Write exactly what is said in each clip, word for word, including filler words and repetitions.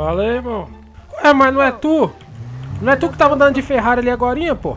Fala aí, irmão. É, mas não é tu? Não é tu que tava andando de Ferrari ali agorinha, pô?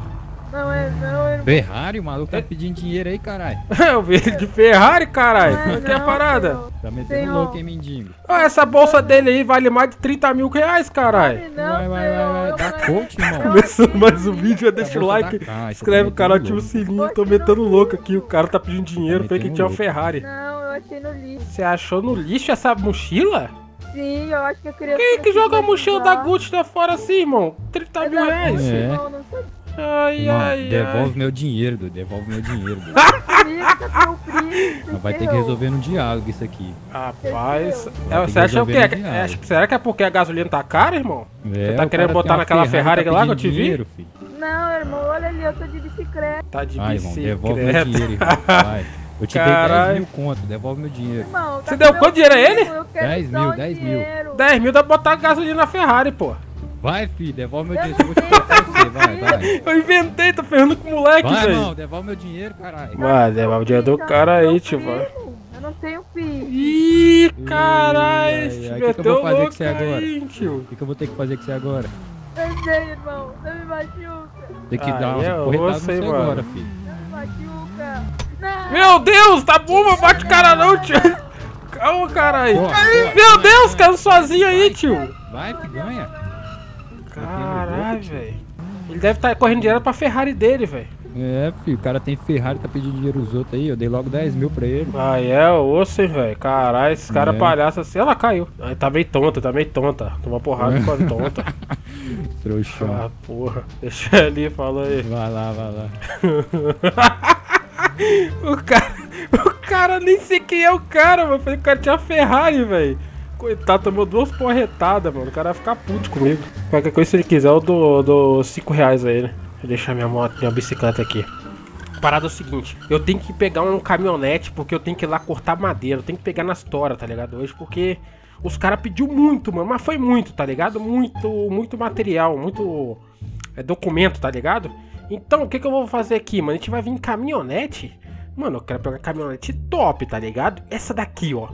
Não, é, não, é... Ferrari, o maluco tá pedindo dinheiro aí, caralho. Eu vi ele de Ferrari, caralho. Não, não tem a parada? Senhor. Tá metendo senhor. Louco, hein, mendigo? Ah, essa bolsa dele aí vale mais de trinta mil reais, caralho. Não, vai, vai, vai, vai. Dá coach, irmão. Começando mais um vídeo, já deixa o like, cá, inscreve o canal, ativa o sininho. Tô metendo louco aqui, o cara tá pedindo dinheiro, foi que tinha uma Ferrari. Não, eu achei no lixo. Você achou no lixo essa mochila? Sim, eu acho que eu queria... Quem que joga a mochila da Gucci tá fora assim, irmão? trinta mil reais. É. Ai, não, ai, devolve ai. meu dinheiro, Dudu. Devolve meu dinheiro, Dudu. Vai ter que resolver no diálogo isso aqui. Rapaz, é, você acha o quê? É, será que é porque a gasolina tá cara, irmão? É, você tá querendo botar naquela Ferrari, Ferrari tá lá que eu te vi? Dinheiro, filho. Não, irmão, olha ali, eu tô de bicicleta. Tá de ai, bicicleta. Irmão, devolve meu dinheiro, irmão. Vai. Eu te Carai. dei dez mil conto, devolve meu dinheiro. Irmão, tá você deu quanto dinheiro a ele? dez mil, dez mil. dez mil dá pra botar gasolina na Ferrari, pô. Vai, filho, devolve meu dinheiro, eu vou te botar você, vai, vai. Eu inventei, tô ferrando com o moleque, velho. Vai, véio. Não, devolve meu dinheiro, caralho. Vai, devolve o dinheiro do cara aí, tio, vai. Eu não tenho filho. Ih, caralho, esse tio meteu louco aí, tio. O que, que eu vou ter que fazer com você agora? Eu sei, irmão, não me machuca. Tem que ah, dar uma corretada você agora, filho. Não me machuca. Não. Meu Deus, tá bom, não bate o cara não, tio. Calma, caralho. Meu Deus, caiu sozinho aí, tio. Vai, que ganha. Caralho, velho. Ele deve estar tá correndo dinheiro pra Ferrari dele, velho. É, filho, o cara tem Ferrari, tá pedindo dinheiro os outros aí. Eu dei logo dez mil pra ele. Ah, é, osso, hein, velho. Caralho, esse cara é palhaço assim. Ela caiu. Aí tá meio tonta, tá meio tonta. Toma porrada, ficou tonta. Trouxão. Ah, porra. Deixa eu ali, fala aí. Vai lá, vai lá. O cara, o cara nem sei quem é o cara, mano. O cara tinha Ferrari, velho. Coitado, tomou duas porretadas, mano. O cara vai ficar puto comigo. Qualquer coisa, se ele quiser, eu dou, dou cinco reais aí, né? Vou deixar minha moto, minha bicicleta aqui. A parada é o seguinte, eu tenho que pegar um caminhonete, porque eu tenho que ir lá cortar madeira. Eu tenho que pegar nas toras, tá ligado? Hoje, porque os caras pediu muito, mano. Mas foi muito, tá ligado? Muito, muito material, muito é, documento, tá ligado? Então, o que que eu vou fazer aqui, mano? A gente vai vir em caminhonete? Mano, eu quero pegar caminhonete top, tá ligado? Essa daqui, ó.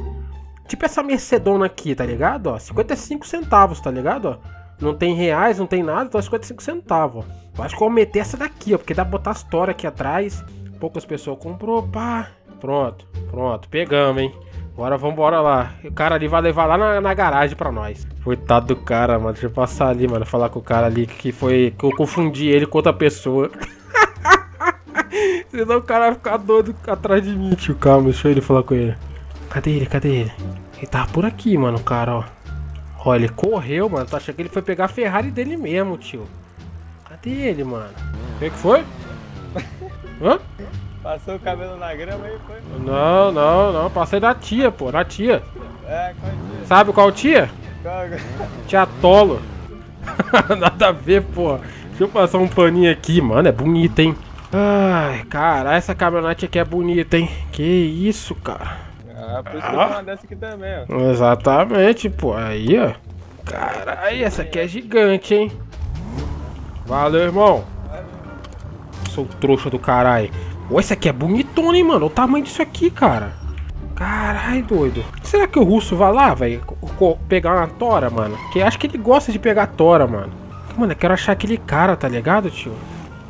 Tipo essa Mercedona aqui, tá ligado? Ó, cinquenta e cinco centavos, tá ligado? Ó, não tem reais, não tem nada, então é cinquenta e cinco centavos, ó. Eu acho que eu vou meter essa daqui, ó, porque dá pra botar as toras aqui atrás. Poucas pessoas comprou, pá. Pronto, pronto, pegamos, hein? Agora vambora lá. O cara ali vai levar lá na, na garagem pra nós. Coitado do cara, mano. Deixa eu passar ali, mano. Falar com o cara ali que foi... Que eu confundi ele com outra pessoa. Senão o cara vai ficar doido atrás de mim, tio. Calma, deixa eu ele falar com ele. Cadê ele? Cadê ele? Ele tava por aqui, mano, cara, ó. Ó, ele correu, mano. Tô achando que ele foi pegar a Ferrari dele mesmo, tio. Cadê ele, mano? O que que foi? Hã? Passou o cabelo na grama aí, foi? Não, não, não. Passei da tia, pô. Da tia. É, qual tia? Sabe qual tia? Qual? Tia Tolo. Nada a ver, pô. Deixa eu passar um paninho aqui, mano. É bonito, hein? Ai, cara, essa caminhonete aqui é bonita, hein? Que isso, cara. Ah, por isso que eu tenho uma dessa aqui também, ó. Exatamente, pô. Aí, ó. Caralho, essa aqui é gigante, hein? Valeu, irmão. Sou trouxa do caralho. Pô, essa aqui é bonitona, hein, mano? O tamanho disso aqui, cara. Caralho, doido. Será que o russo vai lá, velho? Pegar uma tora, mano? Porque acho que ele gosta de pegar tora, mano. Mano, eu quero achar aquele cara, tá ligado, tio?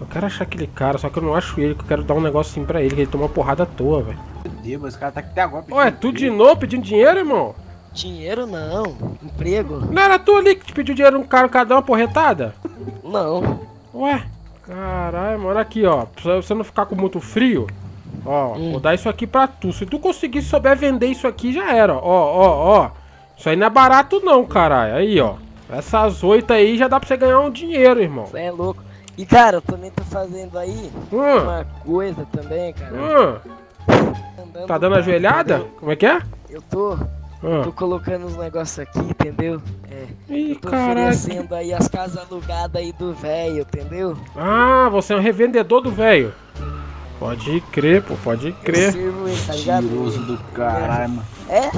Eu quero achar aquele cara, só que eu não acho ele, que eu quero dar um negócio assim pra ele, que ele toma uma porrada à toa, velho. Meu Deus, mas o cara tá aqui até agora pedindo. Ué, tu de novo pedindo dinheiro, irmão? Dinheiro não, emprego. Não era tu ali que te pediu dinheiro, um cara, cada uma porretada? Não. Ué, caralho, mano, aqui, ó, pra você não ficar com muito frio, ó, hum. vou dar isso aqui pra tu. Se tu conseguir, souber vender isso aqui, já era, ó, ó, ó. Isso aí não é barato não, caralho, aí, ó. Essas oito aí já dá pra você ganhar um dinheiro, irmão. Você é louco. E cara, eu também tô fazendo aí hum. uma coisa também, cara. Hum. Tá dando ajoelhada? Entendeu? Como é que é? Eu tô, hum. tô colocando uns negócios aqui, entendeu? É, Ih, eu tô caraca. oferecendo aí as casas alugadas aí do velho, entendeu? Ah, você é um revendedor do velho. Pode crer, pô, pode crer. Mentiroso do caralho, mano. É?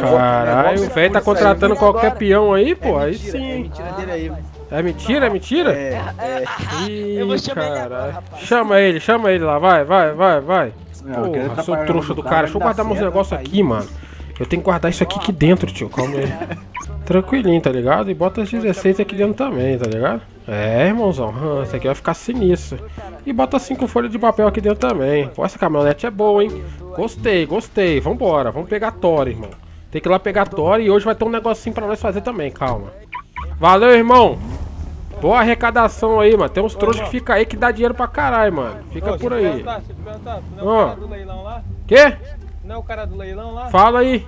Caralho, o velho tá contratando qualquer peão aí, pô, aí sim. É mentira dele aí, mano. É mentira, é mentira? É, é. Ih, eu vou chamar ele agora, rapaz. Chama ele, chama ele lá, vai, vai, vai, vai. Porra, sou trouxa do cara. Deixa eu guardar meus negócios aqui, mano. Eu tenho que guardar isso aqui aqui dentro, tio. Calma aí. tranquilinho, tá ligado? E bota as dezesseis aqui dentro também, tá ligado? É, irmãozão, ah, isso aqui vai ficar sinistro. E bota cinco folhas de papel aqui dentro também. Pô, essa caminhonete é boa, hein? Gostei, gostei, vambora, vamos pegar Tora, irmão. Tem que ir lá pegar Tora e hoje vai ter um negocinho pra nós fazer também, calma. Valeu, irmão. Boa arrecadação aí, mano. Tem uns trouxas que fica aí que dá dinheiro pra caralho, mano. Fica ô, por aí. Deixa eu te perguntar, tu não é o cara do leilão lá? Quê? Não é o cara do leilão lá? Fala aí.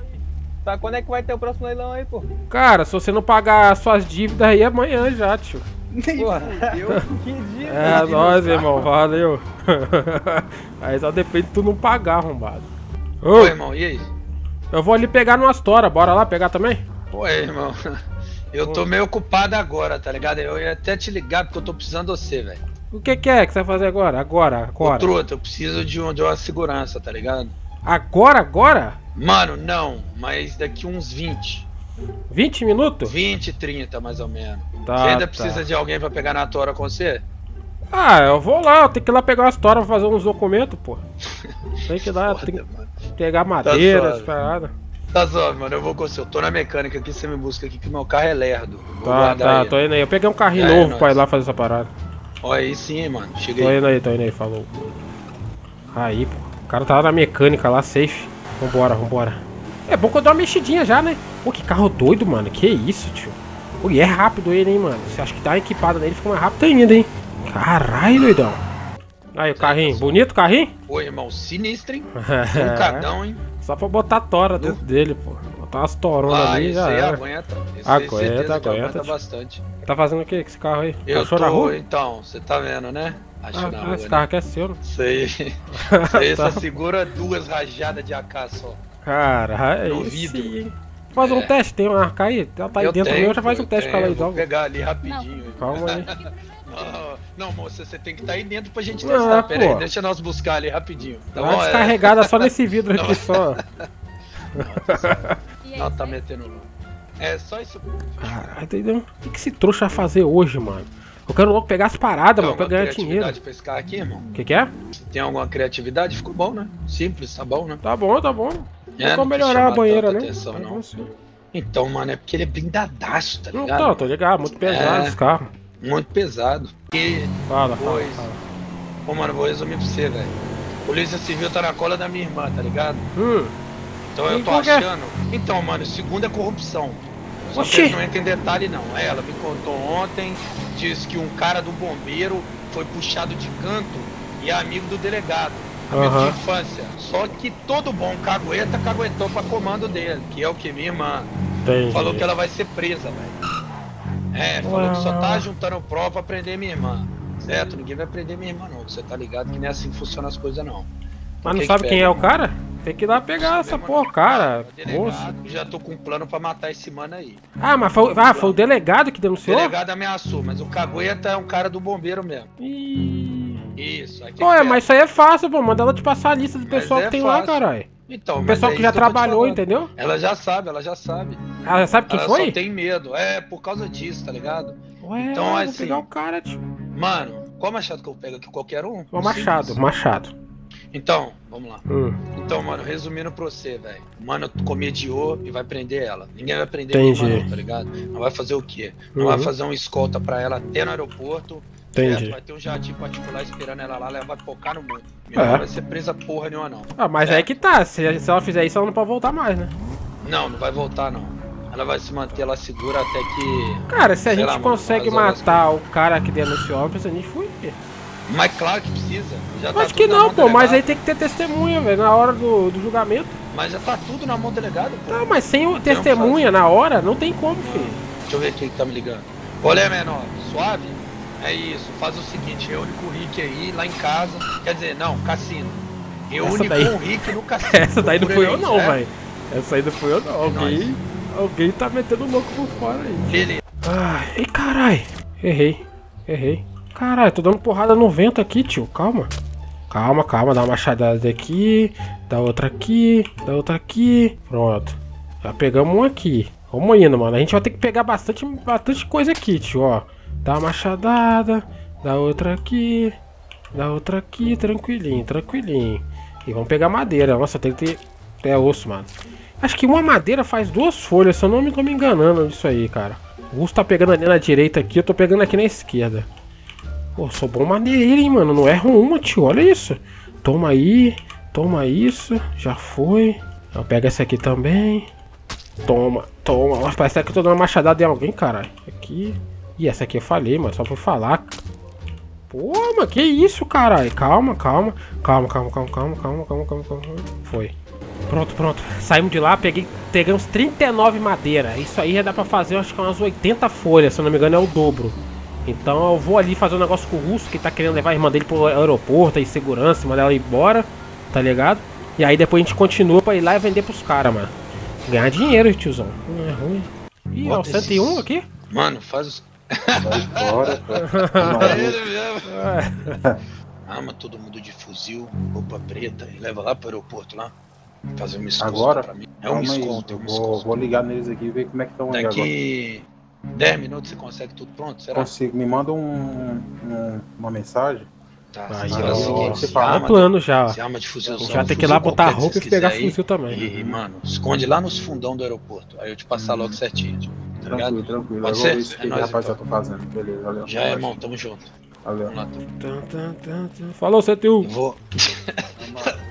Tá, quando é que vai ter o próximo leilão aí, pô? Cara, se você não pagar as suas dívidas aí, amanhã já, tio. Porra, que dívida. É nóis, irmão. Valeu. Aí só depende de tu não pagar, arrombado. Ô, Oi, irmão, e aí? Eu vou ali pegar no Astora. Bora lá pegar também? Pô, aí, irmão. Eu tô meio ocupado agora, tá ligado? Eu ia até te ligar porque eu tô precisando de você, velho. O que que é que você vai fazer agora? Agora, agora. Ô, truta, eu preciso de, um, de uma segurança, tá ligado? Agora, agora? Mano, não, mas daqui uns vinte. vinte minutos? vinte, trinta mais ou menos. Tá, você ainda tá. Precisa de alguém pra pegar na tora com você? Ah, eu vou lá, eu tenho que ir lá pegar as toras pra fazer uns documentos, pô. Tem que dar, foda, tem que pegar madeira, tá, parada. Tá só, mano, eu vou com você. Eu tô na mecânica aqui, você me busca aqui que meu carro é lerdo. Vou tá, tá, aí. Tô indo aí. Eu peguei um carrinho aí, novo nós. Pra ir lá fazer essa parada. Ó, aí sim, mano. Cheguei. Tô indo aí, tô indo aí, falou. Aí, pô. O cara tava na mecânica lá, safe. Vambora, vambora. É bom que eu dou uma mexidinha já, né? Pô, que carro doido, mano. Que isso, tio. Pô, e é rápido ele, hein, mano. Você acha que dá uma equipada nele, fica mais rápido ainda, hein? Caralho, doidão. Aí, o carrinho. Bonito o carrinho? Pô, irmão, sinistro, hein? Truncadão, hein? Só pra botar a tora dentro no... dele, pô. Botar umas toronas ah, ali já era. Aguenta, esse aguenta, aguenta bastante. Tá fazendo o que com esse carro aí? Eu Achou tô, na rua? Então, você tá vendo, né? Achou ah, na rua, esse né? carro aqui é seu, né? Isso aí. Isso aí só segura duas rajadas de A K só. Caralho, duvido. Sim. Faz é. um teste, tem uma arca aí? Ela tá aí eu dentro tenho, meu, já faz um teste com ela aí. Vou pegar ali rapidinho. Calma aí. Não, moça, você tem que estar aí dentro pra gente testar. Ah, pera aí, deixa nós buscar ali rapidinho. Tá bom, descarregada é. só nesse vidro aqui só. Não, tá metendo. É só isso. Caralho, entendeu? O que esse trouxa vai fazer hoje, mano? Eu quero logo pegar as paradas, mano, pra ganhar dinheiro. Tem alguma criatividade pra esse carro aqui, irmão? Que que é? Tem alguma criatividade? Ficou bom, né? Simples, tá bom, né? Tá bom, tá bom. É, não vou melhorar a banheira, né? Atenção, não. Então, mano, é porque ele é blindadaço, tá ligado? Não, tô ligado, muito pesado esse carro. Muito pesado. E fala, pois... fala, fala. Pô, mano, vou resumir pra você, velho. Polícia Civil tá na cola da minha irmã, tá ligado? Hum. Então eu tô achando... É? Então, mano, segundo é corrupção. Só Oxi. que eles não entram detalhe, não. Ela me contou ontem, disse que um cara do bombeiro foi puxado de canto e é amigo do delegado. Amigo uhum. de infância. Só que todo bom cagueta, caguetou pra comando dele, que é o que minha irmã. Entendi. Falou que ela vai ser presa, velho. É, falou que só tá juntando prova pra prender minha irmã, certo? Ninguém vai prender minha irmã não, você tá ligado que nem assim que funcionam as coisas não. Por Mas não que sabe que quem pega, é o cara? Tem que ir lá pegar essa porra, cara. Delegado, já tô com um plano pra matar esse mano aí. Ah, mas foi, ah, foi o delegado que denunciou? O delegado ameaçou, mas o cagueta é um cara do bombeiro mesmo. Ih. Isso. Aí que Ué, que mas isso aí é fácil, pô. Manda ela te passar a lista do pessoal é que tem fácil. lá, caralho. Então, o pessoal é que já trabalhou, entendeu? Ela já sabe, ela já sabe. Ela já sabe quem ela foi? Ela só tem medo. É, por causa disso, tá ligado? Ué, então, assim, vou pegar o cara, tio. Mano, qual machado que eu pego aqui? Qualquer um? O machado, simples. machado. Então, vamos lá. Hum. Então, mano, resumindo pra você, velho. Mano, comediou e vai prender ela. Ninguém vai prender ela, tá ligado? Não vai fazer o quê? Não uhum. vai fazer uma escolta pra ela até no aeroporto. Entendi. É, vai ter um jatinho particular esperando ela lá, ela vai focar no mundo. Minha é. Não vai ser presa porra nenhuma não. Ah, mas é. aí que tá, se, se ela fizer isso ela não pode voltar mais, né? Não, não vai voltar não. Ela vai se manter lá segura até que... Cara, se a gente lá, consegue mano, matar o cara que denunciou, a gente foi. Mas claro que precisa. Já Acho tá que não, pô, delegado. mas aí tem que ter testemunha, velho, na hora do, do julgamento. Mas já tá tudo na mão do delegado, pô. Não, mas sem o testemunha na hora, não tem como, não. filho. Deixa eu ver quem tá me ligando. Olha, menor, suave? É isso, faz o seguinte, reúne com o Rick aí, lá em casa, quer dizer, não, cassino. Reúne daí... com o Rick no cassino. Essa daí não fui eu não, velho. Essa aí não fui eu não, alguém, alguém tá metendo louco por fora aí. Beleza. Ai, ei, caralho, errei, errei. Caralho, tô dando porrada no vento aqui, tio, calma. Calma, calma, dá uma machadada daqui, dá outra aqui, dá outra aqui, pronto. Já pegamos um aqui. Vamos indo, mano, a gente vai ter que pegar bastante, bastante coisa aqui, tio, ó. Dá uma machadada, dá outra aqui, dá outra aqui, tranquilinho, tranquilinho. E vamos pegar madeira, nossa, tem que ter... É osso, mano. Acho que uma madeira faz duas folhas, se eu não me tô me enganando disso aí, cara. O Gusto tá pegando ali na direita aqui, eu tô pegando aqui na esquerda. Pô, sou bom madeireiro, hein, mano. Não erro uma, tio. Olha isso. Toma aí. Toma isso. Já foi. Eu pego essa aqui também. Toma, toma. Nossa, parece que eu tô dando uma machadada em alguém, caralho. Aqui. E essa aqui eu falei, mano. Só por falar. Pô, mano, que isso, caralho. Calma, calma. Calma, calma, calma, calma, calma, calma, calma, calma. Foi. Pronto, pronto. Saímos de lá, peguei, peguei uns trinta e nove madeiras. Isso aí já dá pra fazer, acho que umas oitenta folhas, se eu não me engano, é o dobro. Então eu vou ali fazer um negócio com o Russo, que tá querendo levar a irmã dele pro aeroporto, aí segurança, mandar ela embora, tá ligado? E aí depois a gente continua pra ir lá e vender pros caras, mano. Ganhar dinheiro, tiozão. Não é ruim. Ih, ó, cento e um esses... aqui? Mano, faz os... Vai embora, cara. Arma todo mundo de fuzil, roupa preta, e leva lá pro aeroporto, lá. Fazer uma escolta agora, pra mim. É uma escolta, eu vou, vou ligar neles aqui e ver como é que estão aí agora. Daqui dez minutos você consegue tudo pronto, será? Consigo, me manda um, um, uma mensagem. Tá, aí ah, eu... você fala um plano já. Se arma de fuzil, já tem fuzil, que ir lá botar a roupa e pegar aí, fuzil também. E, e, mano, esconde lá nos fundão do aeroporto, aí eu te passar hum. logo certinho. Tá tranquilo, ligado? Tranquilo. Pode ser? Isso que é nóis, rapaz, então. Já tô fazendo. Beleza, valeu. Já é, irmão, tamo junto. Valeu. Vamos lá, tamo. Falou, C T U. Vou.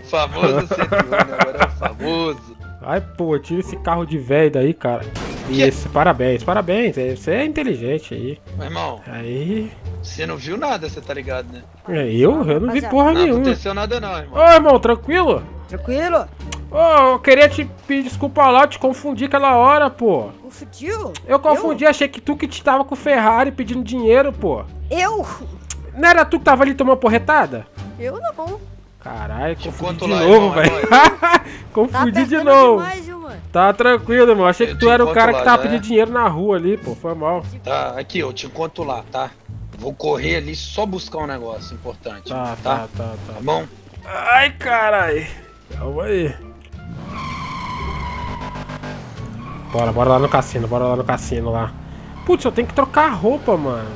Famoso C T U, agora é famoso. Ai, pô, tira esse carro de velho daí, cara. Isso, parabéns, parabéns. Você é inteligente aí. Meu irmão, aí. Você não viu nada, você tá ligado, né? É, eu? Eu não vi porra nenhuma. Não aconteceu nada, não, irmão. Ô, irmão, tranquilo? Tranquilo? Ô, eu queria te pedir desculpa lá, eu te confundi aquela hora, pô. Confundiu? Eu confundi, eu? achei que tu que te tava com o Ferrari pedindo dinheiro, pô. Eu? Não era tu que tava ali tomando porretada? Eu não. Caralho, confundi de novo, velho. Confundi de novo. Tá tranquilo, irmão. Achei que tu era o cara que tava pedindo dinheiro na rua ali, pô. Foi mal. Tá, aqui, eu te encontro lá, tá? Vou correr ali só buscar um negócio importante. Tá, tá, tá. Tá bom? Ai, caralho. Calma aí. Bora, bora lá no cassino, bora lá no cassino lá. Putz, eu tenho que trocar a roupa, mano.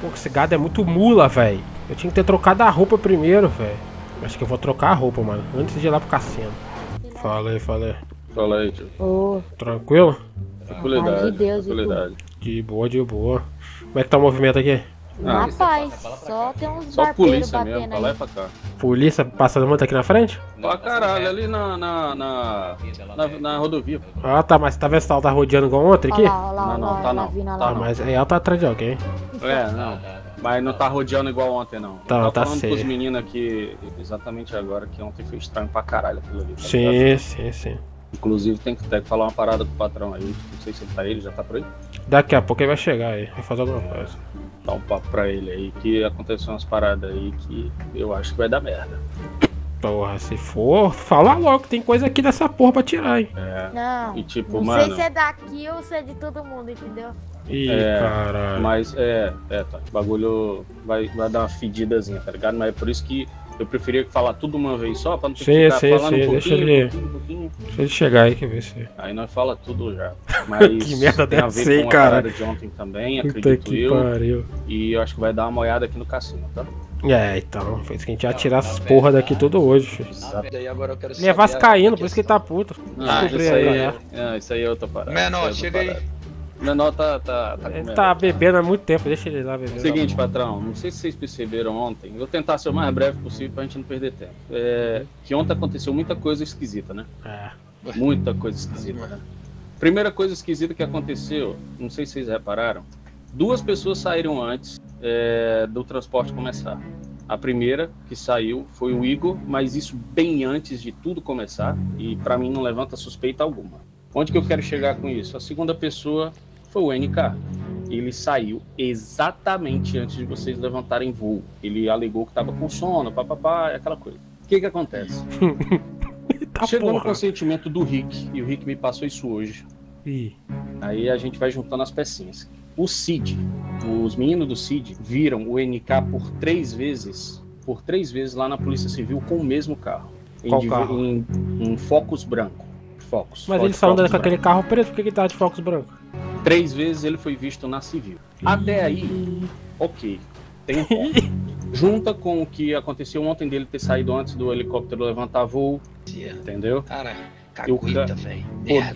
Pô, esse gado é muito mula, velho. Eu tinha que ter trocado a roupa primeiro, velho. Acho que eu vou trocar a roupa, mano, antes de ir lá pro cassino. Fala aí, fala aí. Fala aí, tio. Oh. Tranquilo? Tranquilidade, de Deus, tranquilidade. De boa, de boa. Como é que tá o movimento aqui? Ah, rapaz, só tem uns só polícia mesmo, pra lá e pra cá. Polícia passando muito aqui na frente? Pra caralho, ali na na, na, na, na rodovia. Ah, tá, mas tá vendo se ela tá rodeando igual ontem aqui? Olá, olá, não, não, olá, tá não. Vina, tá, não. Mas ela tá atrás de alguém. É, não. Mas não tá rodeando igual ontem, não. Tá, tá, tá falando sério. Pros meninos aqui, exatamente agora, que ontem foi estranho pra caralho aquilo ali. Tá sim, sim, sim. Inclusive tem que, tem que falar uma parada pro patrão aí, não sei se ele tá aí, ele já tá por aí? Daqui a pouco ele vai chegar aí, vai fazer alguma coisa. Dá um papo pra ele aí, que aconteceu umas paradas aí que eu acho que vai dar merda. Porra, se for, fala logo, tem coisa aqui dessa porra pra tirar, hein. É, não, e tipo, não mano, sei se é daqui ou se é de todo mundo, entendeu? Ih, é, caralho. Mas é, é, tá, o bagulho vai, vai dar uma fedidazinha, tá ligado? Mas é por isso que eu preferia falar tudo uma vez só, pra não ter sim, que ficar sim, falando sim. Um deixa ele, um pouquinho, um pouquinho. Deixa ele chegar aí que vê se... Aí nós fala tudo já. Mas que merda tem a ver ser, com a parada de ontem também, puta, acredito eu. Pariu. E eu acho que vai dar uma olhada aqui no cassino, tá? É, então, foi isso que a gente ia tirar essas porra daqui tudo hoje. Ele é vascaíno, por isso que ele tá puto. Ah, isso aí, aí é, é, isso aí é outra parada. Menor, é chega aí. Menor tá, tá, tá, ele tá bebendo há muito tempo, deixa ele lá beber. Seguinte, patrão, não sei se vocês perceberam ontem, vou tentar ser o mais breve possível pra gente não perder tempo. É, que ontem aconteceu muita coisa esquisita, né? É. Muita coisa esquisita, né? Primeira coisa esquisita que aconteceu, não sei se vocês repararam, duas pessoas saíram antes é, do transporte começar. A primeira que saiu foi o Igor, mas isso bem antes de tudo começar, e pra mim não levanta suspeita alguma. Onde que eu quero chegar com isso? A segunda pessoa... foi o N K. Ele saiu exatamente antes de vocês levantarem voo. Ele alegou que tava com sono, papapá, aquela coisa. O que que acontece? Eita, chegou porra. No consentimento do Rick, e o Rick me passou isso hoje. Ih. Aí a gente vai juntando as pecinhas. O Cid, os meninos do Cid, viram o N K por três vezes, por três vezes lá na Polícia Civil com o mesmo carro. Qual em, carro? Em, em Focus branco. Focus. Mas eles saiu com aquele carro preto, por que que tá de Focus branco? Três vezes ele foi visto na civil. Até aí, ok. Tem um ponto. Junta com o que aconteceu ontem dele ter saído antes do helicóptero levantar voo. Entendeu? Cara, Cagueta, velho.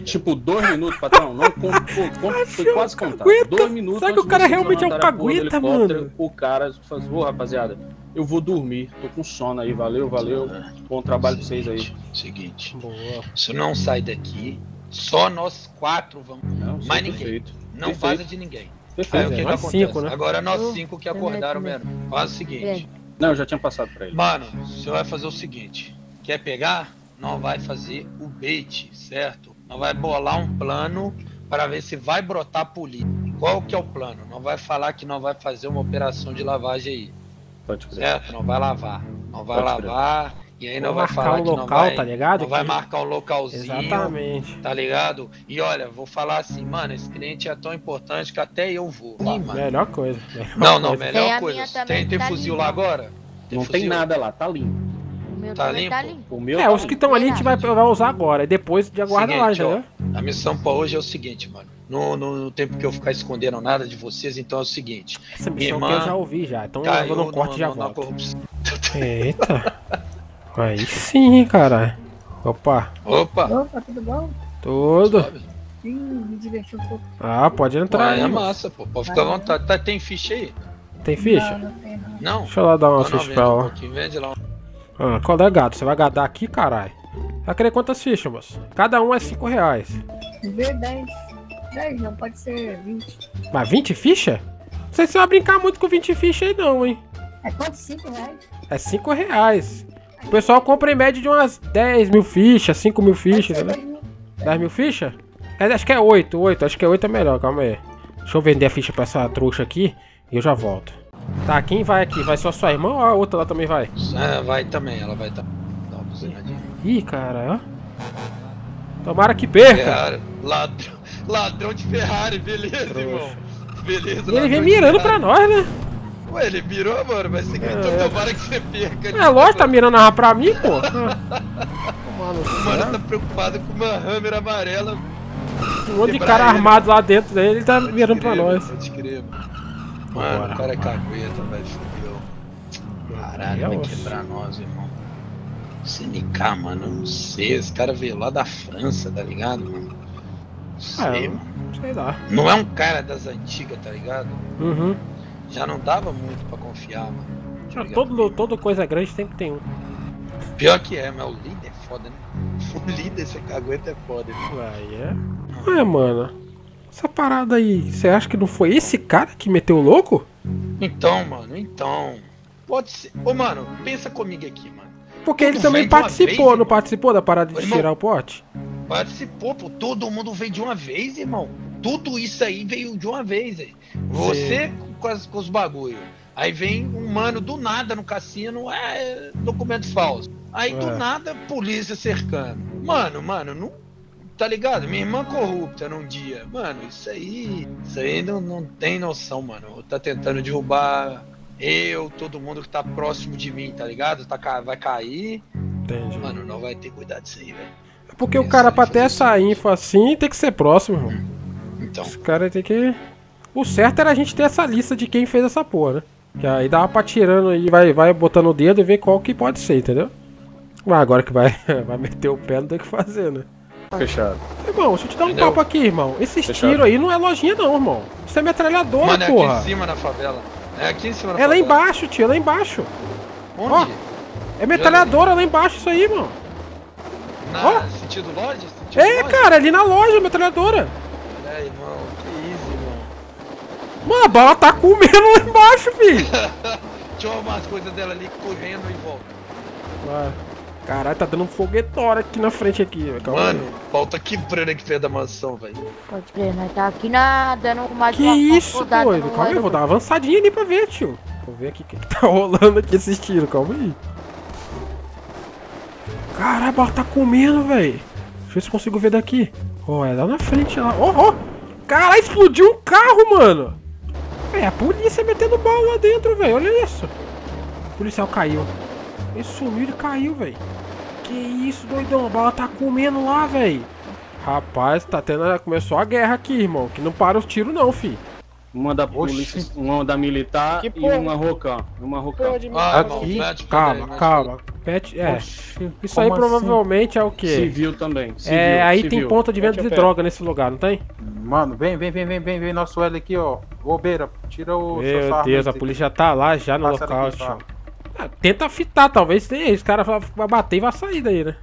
Tipo, dois minutos, patrão. Não, com, com, com, foi quase contado. Dois minutos. Será que o cara realmente é um cagueta, mano? O cara faz, ô, rapaziada, eu vou dormir. Tô com sono aí. Valeu, valeu. Ah, bom trabalho pra vocês aí. Seguinte. Boa. Você não sai daqui. Só nós quatro vamos. Não, mais ninguém. Perfeito. Não perfeito. Vaza de ninguém. Perfeito. Aí, o que é, que nós cinco, né? Agora nós cinco que acordaram mesmo. Faz o seguinte. Não, eu já tinha passado pra ele. Mano, você vai fazer o seguinte. Quer pegar? Não vai fazer o bait, certo? Não vai bolar um plano para ver se vai brotar político. Qual que é o plano? Não vai falar que não vai fazer uma operação de lavagem aí. Pode crer. Certo? Não vai lavar. Não vai Pode lavar. Crer. E aí não vai falar um que local, não vai, tá ligado? Não vai marcar um localzinho. Exatamente. Tá ligado? E olha, vou falar assim, mano, esse cliente é tão importante que até eu vou lá, mano. Melhor coisa. Melhor não, não, coisa. melhor coisa. Tem, tem tá fuzil limpo. lá agora? Tem não fuzil? tem nada lá, tá limpo. Meu tá limpo? Tá limpo. O meu é, tá os que estão ali a gente vai, vai usar agora, e depois de aguarda lá, entendeu? A missão pra hoje é o seguinte, mano. No, no, no tempo que eu ficar escondendo nada de vocês, então é o seguinte. Essa missão que eu já ouvi já, então eu vou no corte e já volto. Eita. Aí sim, cara. Opa. Opa. Opa, tudo bom? Tudo. Sim, me diverti um pouco. Ah, pode entrar aí. É massa, pô. Pode ficar à vontade. Tá, tem ficha aí? Tem ficha? Não, não tem não. Não? Deixa eu lá dar uma ficha pra ela. Vende lá um... Ah, qual é, gato? Você vai gadar aqui, caralho? Vai querer quantas fichas, moço? Cada um é cinco reais. dez. dez não, pode ser vinte. Mas vinte fichas? Não sei se você vai brincar muito com vinte fichas aí não, hein? É quanto? cinco reais? É cinco reais. O pessoal compra em média de umas dez mil fichas, cinco mil fichas, né? dez mil fichas? É, acho que é oito, oito. Acho que é oito é melhor, calma aí. Deixa eu vender a ficha pra essa trouxa aqui e eu já volto. Tá, quem vai aqui? Vai só sua irmã ou a outra lá também vai? É, vai também, ela vai também. Dá uma buzinadinha. Ih, cara, ó. Tomara que perca. Ferrari, ladrão, ladrão de Ferrari, beleza, Trouxa. irmão. Beleza, e ele vem mirando pra nós, né? Ué, ele mirou, mano, mas você gritou, é, tomara que você perca. É, lógico, tá mirando a pra mim, pô. O mano tá preocupado com uma Hammer amarela. Um monte de cara ele. armado lá dentro dele, ele tá pode mirando crer, pra nós. Pode crer, mano. Mano, Bora, o cara é cagueta, velho, fudeu. Caralho, vai quebrar nós, irmão. C N K, mano, não sei. Esse cara veio lá da França, tá ligado, mano? Não sei, é, mano. Sei lá. Não é um cara das antigas, tá ligado? Uhum. Já não dava muito pra confiar, mano. Tá todo, toda coisa grande sempre tem um. Pior que é, mas o líder é foda, né? O líder, esse cagueta é foda, irmão. Ué, é? Ué, mano. Essa parada aí, você acha que não foi esse cara que meteu o louco? Então, mano, então... Pode ser... Ô, mano, pensa comigo aqui, mano. Porque ele também participou, não participou da parada de tirar o pote? Participou, pô. Todo mundo veio de uma vez, irmão. Tudo isso aí veio de uma vez, aí. Você com, as, com os bagulho. Aí vem um mano do nada no cassino, é... documento falso. Aí do nada, polícia cercando. Mano, mano, não... Tá ligado? Minha irmã corrupta num dia. Mano, isso aí... Isso aí não, não tem noção, mano. Tá tentando derrubar eu, todo mundo que tá próximo de mim, tá ligado? Tá, vai cair. Entendi. Mano, não vai ter cuidado disso aí, velho. É porque o cara, pra ter essa info assim, tem que ser próximo, irmão. Hum. Então. Esse cara tem que... O certo era a gente ter essa lista de quem fez essa porra, né? Que aí dava pra tirando e vai, vai botando o dedo e ver qual que pode ser, entendeu? Mas agora que vai, vai meter o pé, não tem o que fazer, né? Fechado. Irmão, deixa eu te dar um Entendeu? papo aqui, irmão. Esses tiros aí não é lojinha não, irmão. Isso é metralhadora, mano, é porra. Mano, é aqui em cima na favela. É aqui em cima na é favela. É lá embaixo, tio, é lá embaixo. Onde? Ó, é metralhadora lá embaixo isso aí, irmão. Na Ó. sentido loja? Sentido é, loja? cara, ali na loja, metralhadora. É, irmão, que isso, irmão. Mano, a bala tá comendo lá embaixo, filho. Deixa eu arrumar as coisas dela ali, correndo e volta. Vai. Caralho, tá dando um foguetório aqui na frente aqui, velho. Mano, o pau tá quebrando aqui perto da mansão, velho. Pode crer, nós tá aqui na... dando mais que uma... Que isso, doido? Calma aí, eu vou dar uma avançadinha ali pra ver, tio. Vou ver aqui o que tá rolando aqui esses tiros, calma aí. Caralho, ela tá comendo, velho. Deixa eu ver se eu consigo ver daqui. Ó, oh, é lá na frente, lá. Ó, ó. Caralho, explodiu um carro, mano. É, a polícia metendo bala lá dentro, velho. Olha isso. O policial caiu. Ele sumiu e caiu, velho. Que isso, doidão. A bala tá comendo lá, velho. Rapaz, tá tendo... Começou a guerra aqui, irmão. Que não para os tiros não, fi. Uma da polícia, Oxi. uma da militar e uma rocan. Uma rocan. Ah, aqui, aqui. calma, calma. calma. Pet, é. Oxi, isso aí provavelmente assim? é o quê? Civil também. Civil, é, aí civil. tem ponta de venda de droga nesse lugar, não tem? Mano, vem, vem, vem, vem, vem, vem nosso L aqui, ó. Bobeira, tira o... Meu Deus, a polícia já tá lá, já no local, tio. Ah, tenta fitar, talvez tenha isso. Os caras vão bater e vai sair daí, né?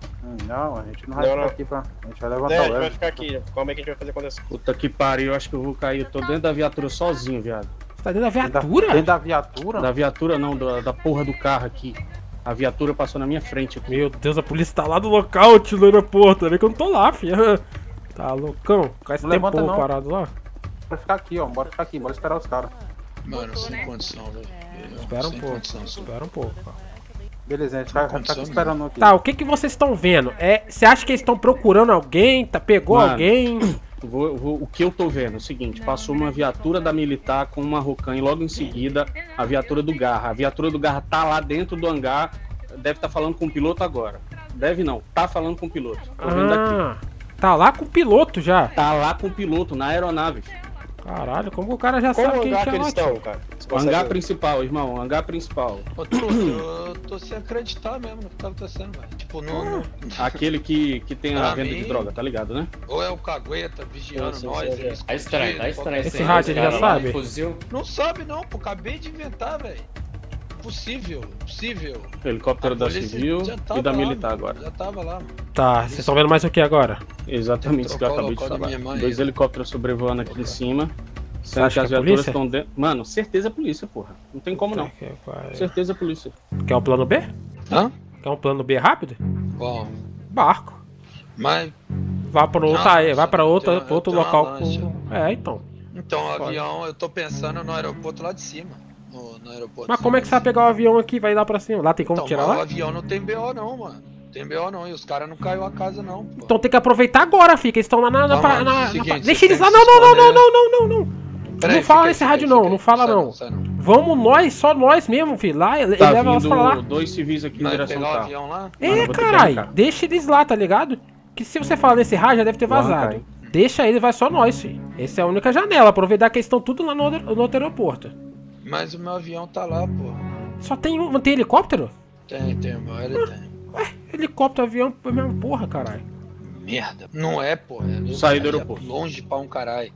Não, a gente não vai não, ficar não. aqui pra... A gente vai levantar é, o... A gente vai ficar aqui, como é que a gente vai fazer quando essa... Puta que pariu, eu acho que eu vou cair, eu tô dentro da viatura sozinho, viado. Você tá dentro da viatura? Dentro da viatura? Da viatura não, da, da porra do carro aqui. A viatura passou na minha frente aqui. Meu Deus, a polícia tá lá no local, tio, no aeroporto, é que eu não tô lá, filho. Tá loucão, cai esse tempo parado lá. Bora ficar aqui, ó, bora ficar aqui, bora esperar os caras. Mano, sem condição, velho. Espera um pouco, espera um pouco, cara. Beleza, a gente tá, tá esperando aqui. Tá, o que que vocês estão vendo? É, você acha que eles estão procurando alguém? Tá, pegou Mano, alguém? Vou, vou, o que eu tô vendo é o seguinte, passou uma viatura da militar com uma rocan e logo em seguida a viatura do Garra. A viatura do Garra tá lá dentro do hangar, deve estar tá falando com o piloto agora. Deve não, tá falando com o piloto. Tô vendo ah, aqui. Tá lá com o piloto já? Tá lá com o piloto, na aeronave. Caralho, como o cara já Qual sabe quem que eles estão, cara? O hangar principal, irmão, o hangar principal. Ô, tu, eu tô sem acreditar mesmo no que tava acontecendo, velho. Tipo, não... Aquele que, que tem a ah, venda bem... de droga, tá ligado, né? Ou é o cagueta vigiando Nossa, nós, é. Tá estranho, tá estranho. Esse rádio ele já sabe? Fuzil. Não sabe não, pô, acabei de inventar, velho. Possível, possível. Helicóptero da civil e da militar agora. Já tava lá, mano. Tá, vocês estão vendo mais o que agora? Exatamente isso que eu acabei de falar. Dois helicópteros sobrevoando aqui em cima. Sendo que as viaturas estão dentro. Mano, certeza é polícia, porra. Não tem como não. Certeza é polícia. Quer um plano B? Hã? Quer um plano B rápido? Bom. Barco. Mas. Vai pra outra, vai pra outra, outro local. É, então. Então, avião, eu tô pensando no aeroporto lá de cima. No, no aeroporto. Mas como é que você vai pegar o avião aqui? Vai lá pra cima? Lá tem como então, tirar lá? O avião não tem B O não, mano. Não tem B O não. E os caras não caiu a casa não. Pô. Então tem que aproveitar agora, fica. Eles estão lá na... na, não, pra, na, seguinte, na... Deixa eles lá. Não, não, não, não, não, não, não, não. Peraí, não fala nesse rádio não, não fala sai, não. Sai, não. Vamos nós, só nós mesmo, filho. Lá, tá, ele leva nós pra lá. dois civis aqui na direção do avião lá? É, caralho. Deixa eles lá, tá ligado? Que se você falar nesse rádio já deve ter vazado. Lá, deixa eles, vai só nós, filho. Essa é a única janela. Aproveitar que eles estão tudo lá no, no outro aeroporto. Mas o meu avião tá lá, pô. Só tem um. Não tem helicóptero? Tem, tem, agora ah, tem. Ué, helicóptero, avião, é mesmo porra, caralho. Merda. Não é, porra. É Saí do aeroporto. É longe pra um caralho.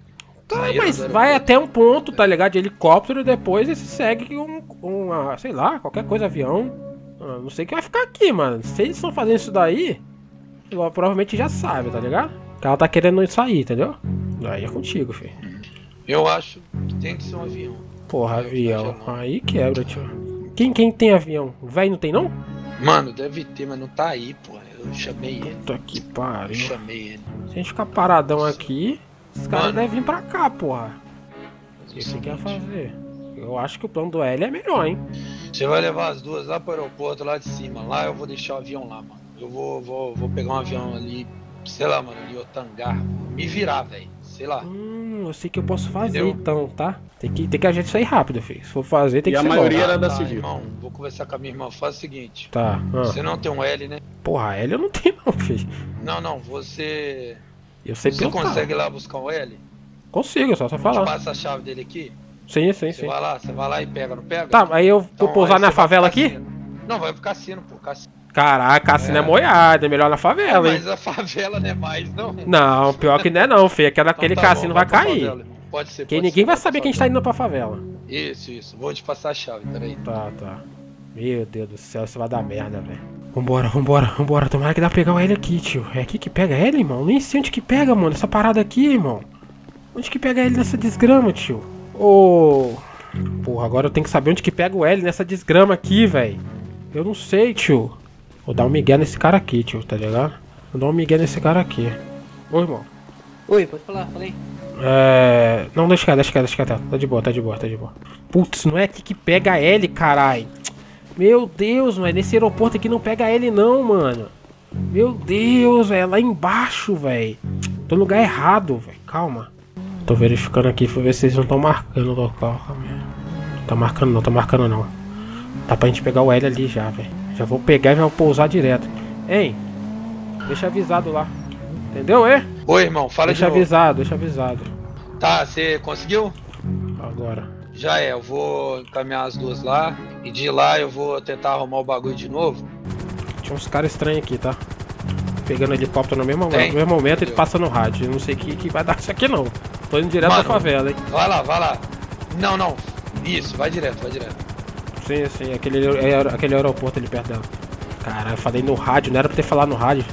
Tá, Saíram mas vai até um ponto, tá ligado? De helicóptero e depois ele segue um. Uma, sei lá, qualquer coisa, avião. Ah, não sei o que vai ficar aqui, mano. Se eles estão fazendo isso daí, provavelmente já sabe, tá ligado? O cara tá querendo sair, entendeu? Aí é contigo, filho. Eu acho que tem que ser um avião. Porra, avião. Aí quebra, tio. Quem, quem tem avião? O velho não tem, não? Mano, deve ter, mas não tá aí, porra. Eu chamei ele. Puta que pariu. Eu chamei ele. Se a gente ficar paradão aqui, os caras devem vir pra cá, porra. O que você quer fazer? Eu acho que o plano do L é melhor, hein? Você vai levar as duas lá pro aeroporto, lá de cima. Lá eu vou deixar o avião lá, mano. Eu vou, vou, vou pegar um avião ali, sei lá, mano, ali, Otangar. Me virar, velho. Sei lá. Hum, eu sei que eu posso fazer. Entendeu? Então, tá? Tem que, tem que a gente sair rápido, filho. Se for fazer, tem e que ser E a maioria bom. era da ah, civil. Irmão, vou conversar com a minha irmã. Faz o seguinte. Tá. Ah. Você não tem um L, né? Porra, L eu não tenho não, filho. Não, não. Você... Eu sei Você pilotar. consegue ir lá buscar um L? Consigo, só só falar. Você passa a chave dele aqui? Sim, sim, você sim. Vai lá, você vai lá e pega, não pega? Tá, aí eu vou então, pousar na favela aqui? Cassino. Não, vai pro cassino, pô. Cassino. Caraca, a cassino é, é moiada, é melhor na favela, hein? Mas a favela não é mais, não? Não, pior que não é não, filho. Aquela, então aquele tá cassino bom, vai, vai cair. Favela. Pode ser, Porque pode ninguém ser, vai saber que a gente tá indo pra favela. Isso, isso. Vou te passar a chave, peraí. Tá, tá. Meu Deus do céu, isso vai dar merda, velho. Vambora, vambora, vambora. Tomara que dá pra pegar o L aqui, tio. É aqui que pega L, irmão? Nem sei onde que pega, mano. Essa parada aqui, irmão. Onde que pega L nessa desgrama, tio? Ô... Oh. Porra, agora eu tenho que saber onde que pega o L nessa desgrama aqui, velho. Eu não sei, tio. Vou dar um migué nesse cara aqui, tio, tá ligado? Vou dar um migué nesse cara aqui. Ô, irmão. Oi, pode falar, falei. É... Não, deixa quieto, deixa quieto, deixa quieto. Tá de boa, tá de boa, tá de boa. Putz, não é aqui que pega L, caralho. Meu Deus, mano. Nesse aeroporto aqui não pega L não, mano. Meu Deus, velho. É lá embaixo, velho. Tô no lugar errado, velho. Calma. Tô verificando aqui pra ver se eles não tão marcando o local. Tá marcando não, tá marcando não. Tá pra gente pegar o L ali já, velho. Já vou pegar e já vou pousar direto. Hein? Deixa avisado lá. Entendeu, hein? Oi, irmão. Fala de novo. Deixa avisado, deixa avisado. Tá, você conseguiu? Ó, agora? Já é, eu vou encaminhar as duas lá e de lá eu vou tentar arrumar o bagulho de novo. Tinha uns caras estranhos aqui, tá? Pegando helicóptero no mesmo, no mesmo momento. Entendeu? Ele passa no rádio. Eu não sei o que, que vai dar isso aqui não. Tô indo direto Mano, pra favela, hein? Vai lá, vai lá. Não, não. Isso, vai direto, vai direto. Sim, sim. Aquele, aquele aeroporto ali perto dela. Caralho, falei no rádio. Não era pra ter falado no rádio.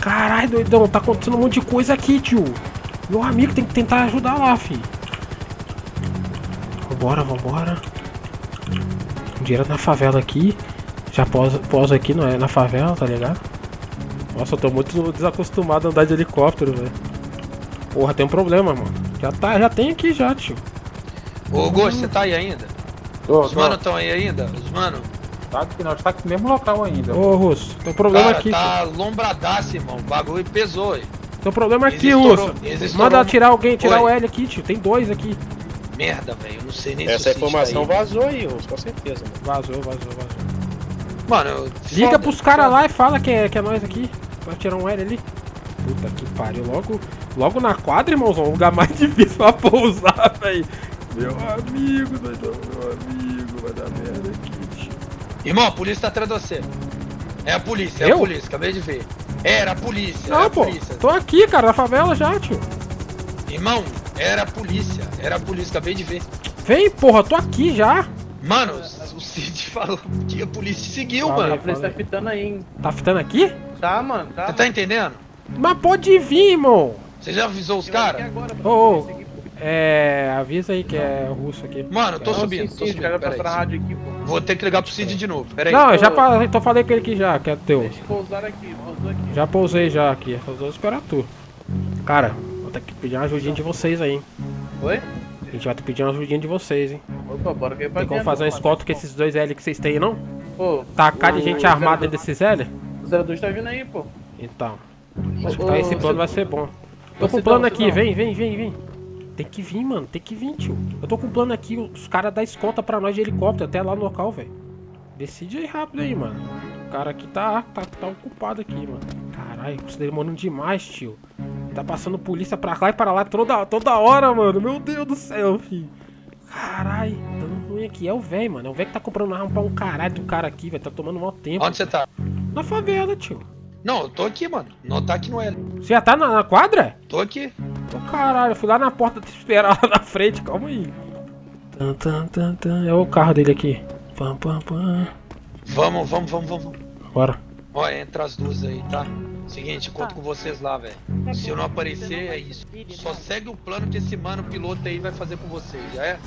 Caralho, doidão. Tá acontecendo um monte de coisa aqui, tio. Meu amigo tem que tentar ajudar lá, fi. Vambora, vambora. Direto na favela aqui. Já poso, poso aqui não é, na favela, tá ligado? Nossa, eu tô muito desacostumado a andar de helicóptero, velho. Porra, tem um problema, mano. Já, tá, já tem aqui já, tio. Ô, Gosto, você tá aí ainda? Tô, Os tô. Mano estão aí ainda? Os mano? Tá, nós tá no mesmo local ainda. Ô, Russo, tem um problema Cara, aqui. Tá lombradaço, irmão. O bagulho pesou, hein? Tem um problema aqui, Russo. Manda tirar alguém, tirar Oi. o L aqui, tio. Tem dois aqui. Merda, velho. Eu não sei nem se Essa informação aí. vazou aí, Russo, com certeza. Mano. Vazou, vazou, vazou. Mano, eu... Liga foda, pros caras lá e fala que é, que é nós aqui. Vai tirar um L ali. Puta que pariu. Logo, logo na quadra, irmãozão. O lugar mais difícil pra pousar, velho. Meu amigo, doidão. Meu amigo. Vai dar merda aqui, tio. Irmão, a polícia tá atrás de você. É a polícia, é eu? a polícia. Acabei de ver. Era a polícia. Não, era pô. A polícia. Tô aqui, cara. Na favela já, tio. Irmão, era a polícia. Era a polícia. Acabei de ver. Vem, porra. Tô aqui já. Mano, o Cid falou que a polícia seguiu, falei, mano. A polícia tá fitando aí, hein? Tá fitando aqui? Tá, mano. Tá, Você tá entendendo? Mas pode vir, irmão. Você já avisou os caras? Ô, ô, é... avisa aí que não. é russo aqui. Mano, eu tô não, subindo, sim, sim, tô subindo. Já passar a rádio aqui, pô. Vou ter que ligar pro Cid de novo, pera aí. Não, eu já pa... tô falei com ele aqui já, que é teu. Deixa eu pousar aqui, pousou aqui. Já pousei já aqui, só vou esperar tu. Cara, vou ter que pedir uma ajudinha de vocês aí, hein. Oi? A gente vai te pedir uma ajudinha de vocês, hein? Opa, bora que Tem como fazer um escolto com esses dois L que vocês têm, não? Pô, tacar de gente armada dentro desses L? O zero dois tá vindo aí, pô. Então. Acho que esse plano vai ser bom. Tô com um plano aqui, vem, vem, vem, vem. Tem que vir, mano, tem que vir, tio. Eu tô com um plano aqui, os caras dão escolta pra nós de helicóptero até lá no local, velho. Decide aí rápido aí, mano. O cara aqui tá, tá, tá ocupado aqui, mano. Caralho, isso demorando demais, tio. Tá passando polícia pra cá e pra lá toda, toda hora, mano. Meu Deus do céu, filho. Caralho, tá ruim aqui. É o velho, mano. É o velho que tá comprando arma pra um caralho do cara aqui, velho. Tá tomando mau tempo. Onde você tá? Na favela, tio. Não, eu tô aqui, mano. Não tá aqui no L. Você já tá na, na quadra? Tô aqui. Ô, caralho, eu fui lá na porta te esperar lá na frente. Calma aí. Tan, tan, tan, tan. É o carro dele aqui. Pam, pam, pam. Vamos, vamos, vamos, vamos. Bora. Ó, entra as duas aí, tá? Seguinte, conto com vocês lá, velho. Se eu não aparecer, é isso. Só segue o plano que esse mano piloto aí vai fazer com vocês, já é?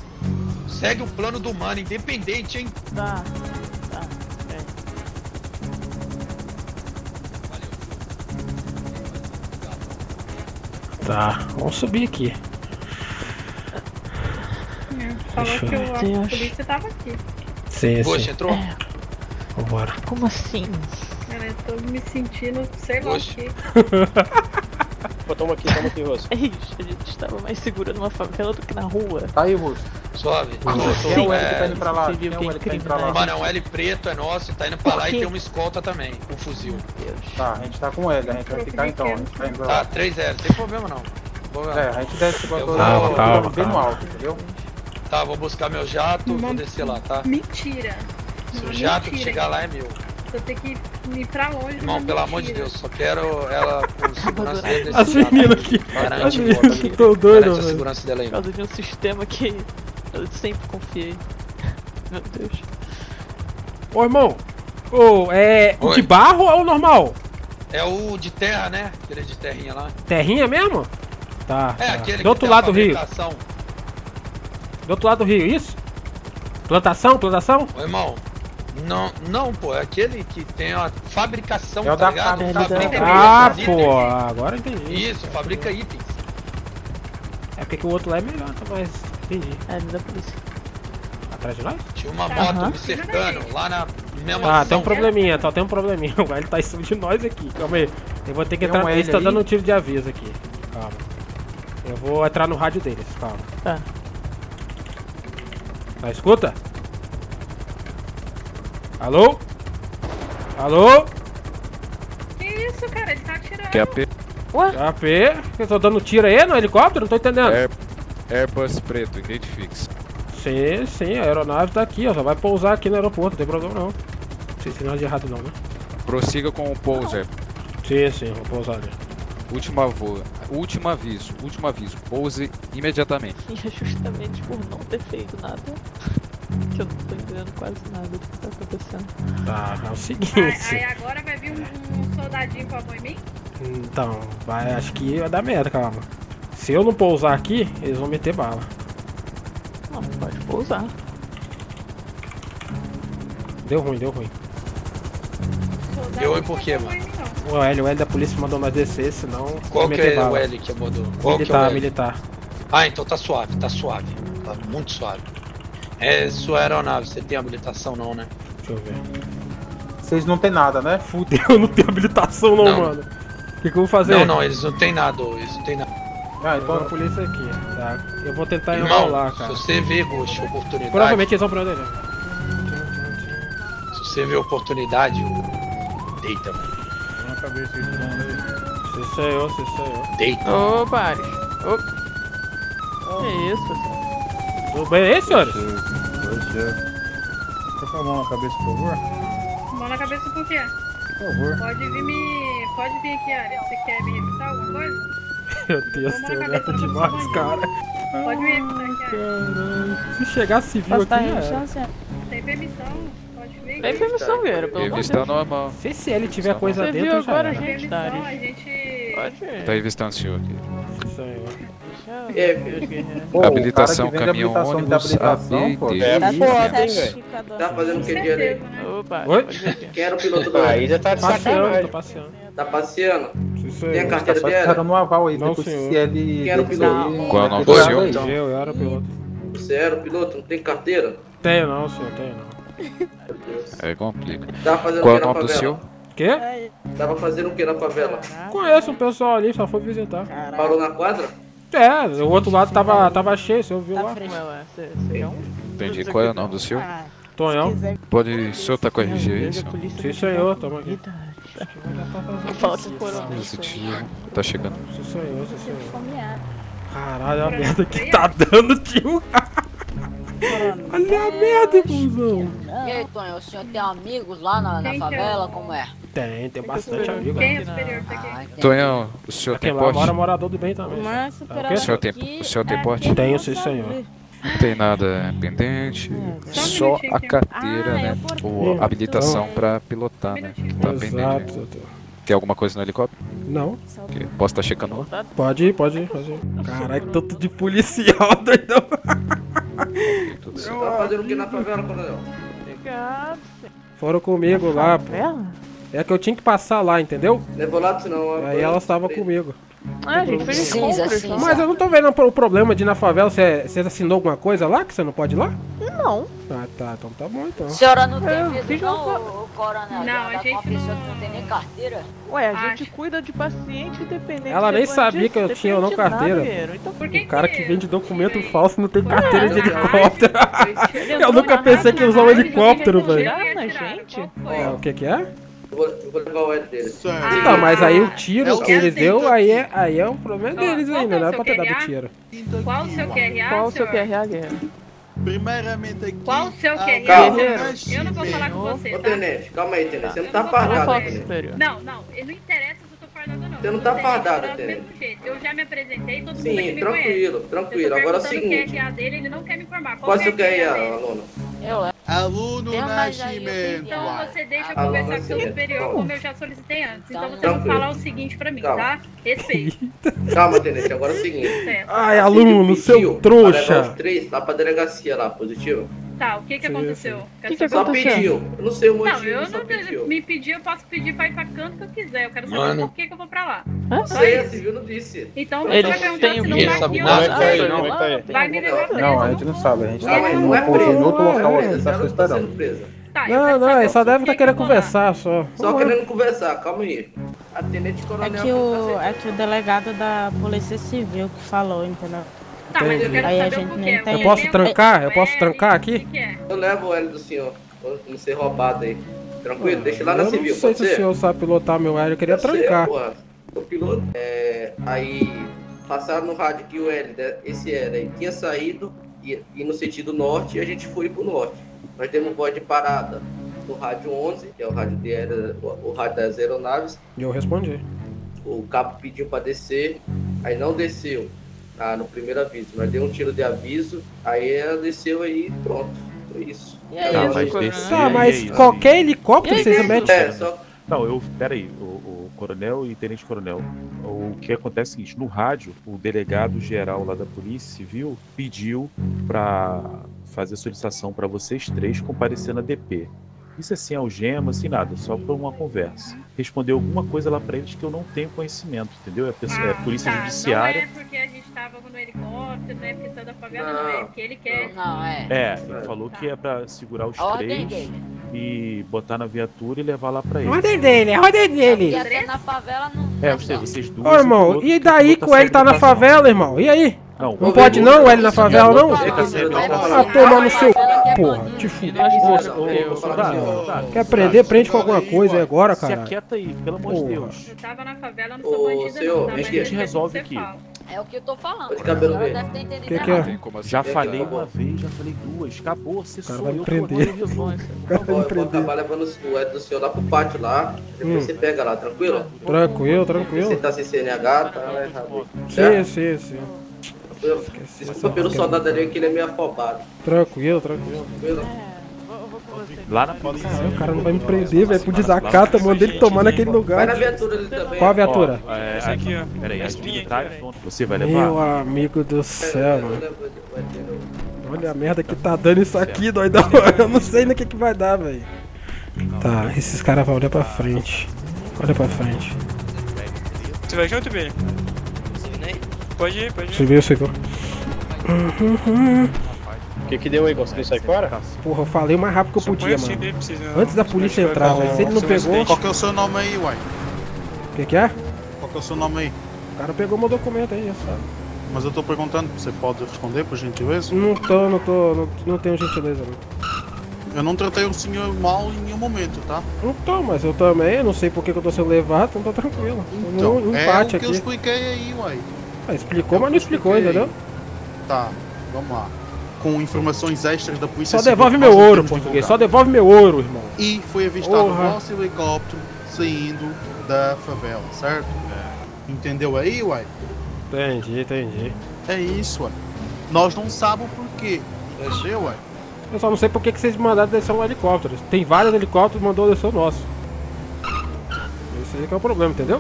Segue o plano do mano, independente, hein? Tá, tá, é. Valeu. Tá, vamos subir aqui. Falou que eu, a polícia tava aqui. Sim, Poxa, sim. entrou? É. Vambora. Como assim? Cara, eu tô me sentindo, sei lá o que. Pô, toma aqui, toma aqui, Russo. É isso, a gente tava mais segura numa favela do que na rua. Tá aí, Russo. Sobe. Quem é o L que tá indo pra lá? Você viu quem é o L que tá indo pra lá? Mano, o L preto é nosso, tá indo pra lá e tem uma escolta também, com um fuzil. Tá, a gente tá com o L, a gente vai ficar então. Tá, três zero, sem problema não. É, a gente desce com a torre bem no alto, entendeu? Tá, vou buscar meu jato, vou descer lá, tá? Mentira. Se o jato que chegar lá é meu. Eu tenho que ir pra longe. Irmão, pelo amor de Deus, só quero ela com segurança dela. As meninas aqui. As meninas que tão doidas, velho. Segurança dela aí. Por causa de um sistema que eu sempre confiei. Meu Deus. Ô, irmão. Ô, é o de barro ou o normal? É o de terra, né? Aquele de terrinha lá. Terrinha mesmo? Tá. É, aquele do outro lado do rio. Do outro lado do rio, isso? Plantação, plantação? Ô, irmão. Não, não, pô, é aquele que tem a fabricação, é tá ligado? Fabrica ah, itens, pô, agora entendi. Isso, fabrica itens. É porque o outro lá é melhor, mas entendi. É, da polícia. Atrás de nós? Tinha uma moto uhum. me cercando, lá na mesma Ah, tem um probleminha, tá, tem um probleminha. O velho tá em cima de nós aqui, calma aí. Eu vou ter que tem entrar, um eles estão dando um tiro de aviso aqui. Calma. Eu vou entrar no rádio deles, calma. Tá. Tá, escuta? Alô? Alô? Que isso, cara? Ele tá atirando. Que A P? Ué? A P? Eu tô dando tiro aí no helicóptero? Não tô entendendo. Air... Airbus preto, identifique-se. Sim, sim, a aeronave tá aqui, ó. Só vai pousar aqui no aeroporto, não tem problema não. Não sei se nada de errado não, né? Prossiga com o pouso. Sim, sim, vou pousar ali. Última voa. Último aviso, último aviso. Pouse imediatamente. E é justamente por não ter feito nada que eu não tô entendendo quase nada do que tá acontecendo. Tá, é o seguinte. Aí agora vai vir um, um soldadinho com a mão em mim? Então, vai, acho que vai dar merda, calma. Se eu não pousar aqui, eles vão meter bala. Não, pode pousar. Deu ruim, deu ruim. Deu ruim por quê, mano? O L, o L da polícia mandou nós descer, senão... Qual que é bala. O L que mandou? Qual militar, que é militar. Ah, então tá suave, tá suave. Tá muito suave. É sua aeronave, você tem habilitação não, né? Deixa eu ver. Vocês não tem nada, né? Fudeu, eu não tenho habilitação não, não. Mano. O que, que eu vou fazer? Não, não, eles não tem nada, eles não tem nada. Ah, então a polícia aqui, tá? Eu vou tentar enrolar, cara. Se você vê, Gosto, oportunidade... Provavelmente eles vão pra dele. Se você vê oportunidade, eu... deita, mano. Não acabei de isso não, né? Você saiu, você saiu. Deita. Ô, Baris. Ô. Que isso, senhor? Tudo bem aí, senhores? Pois é. Fica com a mão na cabeça, por favor. Mão na cabeça por quê? Por favor. Pode vir me... Pode vir aqui, Ari. Você quer me revistar alguma coisa? Meu Deus do céu, é demais, cara. Pode vir, cara. Se chegar civil aqui, é. Tem permissão, pode vir. Tem permissão, galera, pelo amor de Deus. Normal. Se esse L tiver coisa dentro, viu agora a gente tá. Tá revistando o senhor aqui. É, habilitação, caminhão, ônibus, A B D. Tá fazendo o que de ali? Opa. Oi? Quero o piloto da Aida, tá passeando, tá passeando. Tá passeando? Tem a carteira dela? Tá dando um aval aí, não, depois se ele... Quero piloto. Qual é o nome do senhor? Eu era o piloto. Você era o piloto? Não tem carteira? Tenho não, senhor, tenho não. É, complica. Qual é o nome do senhor? Quê? Tava fazendo o que na favela? Conheço um pessoal ali, só foi visitar. Parou na quadra? É, o outro lado tava, tava cheio, você ouviu lá. Entendi, qual é o nome do senhor? Tonhão. Pode, o senhor tá com a R G aí, senhor? Sim, senhor, tamo aqui. Tá chegando. Sim, senhor, sim, senhor. Caralho, a merda que tá dando, tio. Olha a merda, cuzão. E aí, Tonhão, o senhor tem amigos lá na, na favela, como é? Tem, tem bastante amigo. Quem é superior pra quem? Tonhão, o senhor tem porte? Mora morador do bem também. O senhor tem, o senhor tem porte? Tenho, sim, senhor. Não tem nada pendente, só a carteira, né? Ou habilitação pra pilotar, né? Que tá pendente. Tem alguma coisa no helicóptero? Não. Okay. Posso estar checando lá? Pode ir, pode ir. Pode ir. Caralho, tanto de policial, doidão. Okay, tudo certo. Tá fazendo o que na favela, coronel? Obrigado. Foram comigo na lá, favela? Pô. É que eu tinha que passar lá, entendeu? Levou lá, senão... Aí elas estavam comigo. Ah, a gente fez cinza, cinza. Mas eu não tô vendo o problema de ir na favela, você, você assinou alguma coisa lá que você não pode ir lá? Não. Ah, tá, então tá bom, então. A senhora não tem visto não, o coronel? Não, a gente não... não tem nem carteira. Ué, a gente Acho. cuida de paciente independente. Ela nem sabia que eu tinha ou não carteira. Nada, então, por que o cara que vende documento é? falso não tem carteira é, de helicóptero. Eu nunca pensei que ia usar um helicóptero, velho. O que que é? Eu vou, eu vou levar o L dele. Ah, tá, mas aí o tiro que ele deu, aí é, aí é um problema deles ainda, não, não é pra ter dado tiro. Qual o seu Q R A? Qual o seu Q R A, Guerra? Primeiramente aqui... Qual o seu Q R A? Calma. Eu não vou falar com você, tá? Ô, Tenente, calma aí, Tenente. Você não tá fardado, Tenente. Não, não, não interessa se eu tô fardado ou não. Você não tá fardado, Tenente. Eu já me apresentei, todo mundo aqui me conhece. Sim, tranquilo, tranquilo. Agora é o seguinte... o Q R A dele, ele não quer me informar. Qual o seu Q R A, aluno? Eu levo. Aluno Nascimento. Então você deixa eu conversar com o seu superior, como eu já solicitei antes. Então você vai falar o seguinte pra mim, tá? Respeito. Calma, Tenente, agora é o seguinte. Ai, aluno, seu trouxa. Pra levar os três lá pra delegacia lá, positivo? Tá, o que que aconteceu? Só pediu. Eu não sei o motivo, eu não pediu. Me pedir, eu posso pedir pra ir pra canto que eu quiser. Eu quero saber por que que eu vou pra lá. Não sei, a civil não disse. Então você vai perguntar se não tá aqui ou vai me levar preso. Não, a gente não sabe. A gente tá preso em outro local ainda. Tá, tá, não, não, ele só deve estar tá querendo conversar, só. Só querendo conversar, calma aí. A tenente coronel... É que o, é que o delegado da Polícia Civil que falou, entendeu? Tá, mas eu quero aí saber a gente o que é. Eu posso eu trancar? Eu posso trancar aqui? Eu levo o L do senhor, pra não ser roubado aí. Tranquilo? Ah, deixa lá na Civil, Eu não sei se ser? o senhor sabe pilotar meu L, eu queria eu trancar. Sei, o piloto, é... Aí... Passaram no rádio que o L, esse L aí, tinha saído... e, e no sentido norte, a gente foi para o norte. Nós temos um código de parada do rádio onze, que é o rádio, de aer... o rádio das aeronaves. E eu respondi. O capo pediu para descer, aí não desceu ah, no primeiro aviso, mas deu um tiro de aviso, aí ela desceu e pronto, foi isso. E aí, não, mas, descer, tá, mas e aí, qualquer aí? Helicóptero aí, vocês metem? É, só... Não, eu, peraí, o, o coronel e tenente coronel, o que acontece é o seguinte, no rádio, o delegado geral lá da Polícia Civil pediu para fazer solicitação para vocês três comparecer na D P. Isso é sem algema, sem nada, só por uma conversa. Respondeu alguma coisa lá pra eles que eu não tenho conhecimento, entendeu? É, pessoa, ah, é polícia tá. judiciária. Não é porque a gente tava no helicóptero, não é porque saiu da favela, não, não é porque ele quer. Não, é. É, ele falou tá. que é pra segurar os a três dele. E botar na viatura e levar lá pra ele. A ordem dele, a ordem dele. É, na favela não. É, vocês duas. Ô, irmão, outro, e daí que o Hélio tá na favela, não. irmão? E aí? Não, não pode não, o Hélio na favela, não? Ah, tomar no seu. Porra, te fuder. Quer prender? Prende com alguma coisa agora, cara. Se aquieta aí, pelo amor de Deus. Eu tava na favela, não sou bandida não, a gente resolve aqui. É o que eu tô falando. Já falei uma vez, já falei duas. Acabou, você sou eu, prender. Eu tava levando o Hélio do senhor lá pro pátio lá. Depois você pega lá, tranquilo? Tranquilo, tranquilo. Você tá sem C N H, tá errado. Sim, sim, sim. Eu, desculpa pelo soldado ali que ele é meio afobado. Tranquilo, tranquilo. tranquilo. É, vou, vou com você. Lá na polícia. Caramba, o cara não vai me prender, velho. Por desacato, manda ele tomar naquele lugar. Vai na viatura ali também. Qual a viatura? Ó, é, aqui, ó. Pera aí, as militares. Você vai levar? Meu amigo do céu, mano. Olha a merda que tá dando isso aqui, doidão. Eu não sei no que que vai dar, velho. Tá, esses caras vão olhar pra frente. Olha pra frente. Você vai junto, Billy? Pode ir, pode ir. Subiu, subiu. O que que deu aí? Conseguiu sair fora? Porra, eu falei o mais rápido que eu podia, mano. Antes da polícia entrar, velho. Se ele não pegou... Qual que é o seu nome aí, uai? O que que é? Qual que é o seu nome aí? O cara pegou meu documento aí, sabe? Mas eu tô perguntando, você pode responder, por gentileza? Não tô, não tô, não, não tenho gentileza, não. Eu não tratei o senhor mal em nenhum momento, tá? Não tô, mas eu também, não sei por que que eu tô sendo levado, então tá tranquilo. Então, não, não é o que aqui. Eu expliquei aí, uai. Ah, explicou, eu mas não explicou, entendeu? Tá, vamos lá. Com informações extras da polícia... Só devolve meu ouro, português. Só devolve meu ouro, irmão. E foi avistado o nosso helicóptero saindo da favela, certo? É. Entendeu aí, uai? Entendi, entendi. É isso, uai. Nós não sabemos por quê. Entendeu, uai? Eu só não sei por que vocês mandaram descer um helicóptero. Tem vários helicópteros que mandou descer o nosso. Esse aí que é o problema, entendeu?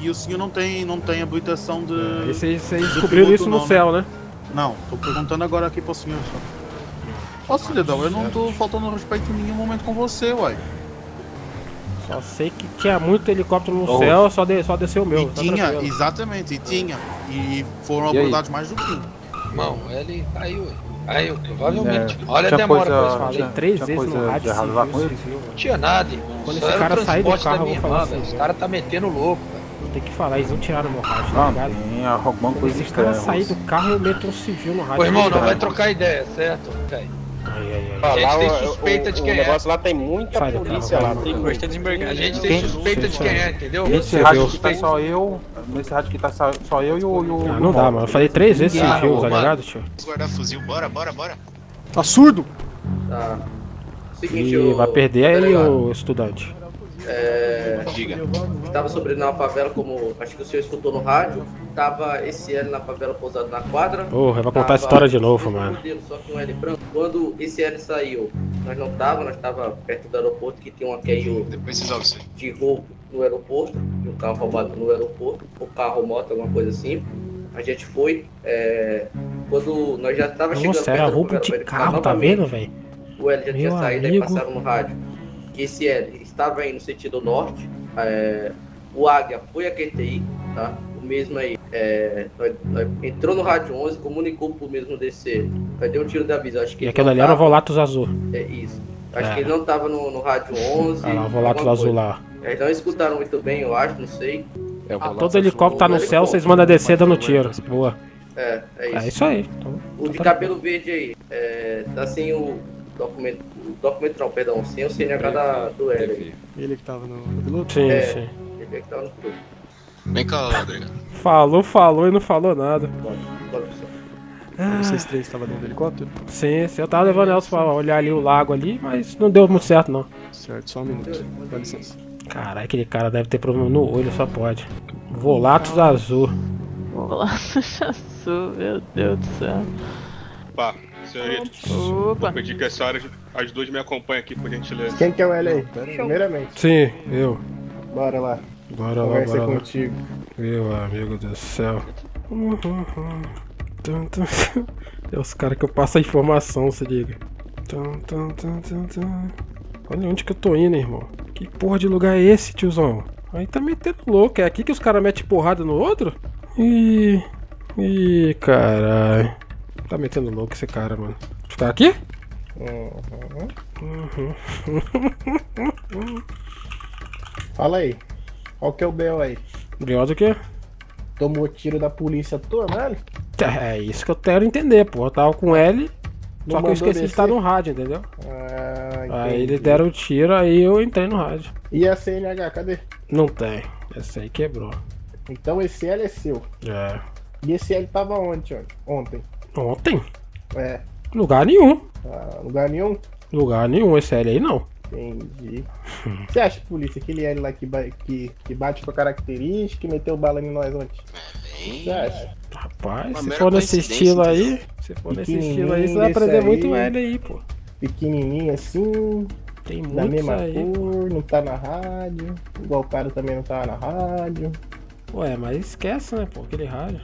E o senhor não tem, não tem habilitação de... É, vocês descobriram isso no não, céu, né? Não, tô perguntando agora aqui pro senhor. Ó, cidadão, eu não tô faltando respeito em nenhum momento com você, uai. Só sei que tinha muito helicóptero no oh. céu, só, de, só desceu o meu. E tá tinha, tranquilo. Exatamente, e tinha. E foram abordados mais do que um. Irmão, ele caiu, ué. Caiu, provavelmente. É, Olha a demora coisa, que eu falei. Já, três já vezes no rádio, sim, com ele. Não tinha nada, irmão. Quando esse cara sair do carro, eu vou falar assim, esse cara tá metendo louco, velho. Tem que falar, eles não tiraram meu rádio, tá ligado? Tem alguma coisa estranha. Se os caras saírem do carro, eu meto um civil no rádio. Pô, irmão, não vai trocar ideia, certo? Ai, ai, ai. A gente tem suspeita de quem é. O negócio lá tem muita polícia lá. A gente tem suspeita de quem é, entendeu? Nesse rádio que tá só eu, nesse rádio que tá só eu e o... Ah, não dá, mano. Eu falei três vezes civil, tá ligado, tio? Guardar fuzil, bora, bora, bora. Tá surdo? Tá. Seguinte, eu... vai perder aí o estudante. É, estava sobre na favela, como acho que o senhor escutou no rádio. Tava esse L na favela pousado na quadra. Porra, vai contar a história de novo, mano. Modelo, só que um L branco. Quando esse L saiu, nós não tava, nós tava perto do aeroporto que tem uma Q I O de roubo no aeroporto. Um carro roubado no aeroporto, o carro, moto, alguma coisa assim. A gente foi. É, quando nós já tava chegando. Nossa, era roubo de carro, tá vendo, velho? O L já tinha saído, aí passaram no rádio. Que esse L estava aí no sentido norte, é, o Águia foi a Q T I, tá? O mesmo aí, é, nós, nós entrou no rádio onze, comunicou pro mesmo D C, nós deu um tiro de aviso, acho que... E aquela ali tava, era o Volatus Azul. É isso, acho é. que ele não tava no, no rádio onze... Ah, o Volatus Azul lá. Eles não escutaram muito bem, eu acho, não sei. É, ah, todo helicóptero tá no céu, vocês mandam descer dando tiro, boa. É, é isso. É isso aí. Então, o de tá cabelo tá... verde aí, é, tá sem o... documento, documento não, perdão, sem o C N H da, do Hélio. Ele que tava no piloto? Sim, é, sim. Ele é que tava no piloto. Vem cá, Rodrigo. Falou, falou e não falou nada. Pode, pode, Ah. Vocês três estavam dentro do helicóptero? Sim, sim, eu tava levando elas pra olhar ali o lago ali, mas não deu muito certo não. Certo, só um minuto, dá licença. Caralho, aquele cara deve ter problema no olho, só pode. Volatos azul. Volatos azul, meu Deus do céu. Pá, senhorita, opa. Vou pedir que a senhora, as duas me acompanhem aqui, por gentileza. Quem que é o L aí? Primeiramente. Sim, eu. Bora lá. Bora lá, bora lá. Contigo. Meu amigo do céu. Uhum, uhum. Tum, tum. É os caras que eu passo a informação, se liga. Tum, tum, tum, tum, tum. Olha onde que eu tô indo, irmão. Que porra de lugar é esse, tiozão? Aí tá metendo louco. É aqui que os caras metem porrada no outro? Ih, ih, caralho. Tá metendo louco esse cara, mano. Ficar aqui? Uhum. Uhum. Fala aí. Qual que é o B O aí? B O do quê? Tomou tiro da polícia tua, mano? É isso que eu quero entender, pô. Eu tava com L, não, só que eu esqueci descer de estar no rádio, entendeu? Ah, aí eles deram o tiro, aí eu entrei no rádio. E a C N H, cadê? Não tem. Essa aí quebrou. Então esse L é seu. É. E esse L tava onde, ontem? Ontem? É. Lugar nenhum. Ah, lugar nenhum? Lugar nenhum, esse L aí não. Entendi. Você acha, polícia, aquele L lá que, ba que, que bate com a característica, que meteu bala em nós ontem? Você acha? Rapaz, se for nesse estilo aí, se for nesse estilo aí, você vai aprender muito L aí, pô. Pequenininho assim, tem da mesma cor, não tá na rádio, igual o cara também não tá na rádio. Ué, mas esquece, né, pô, aquele rádio.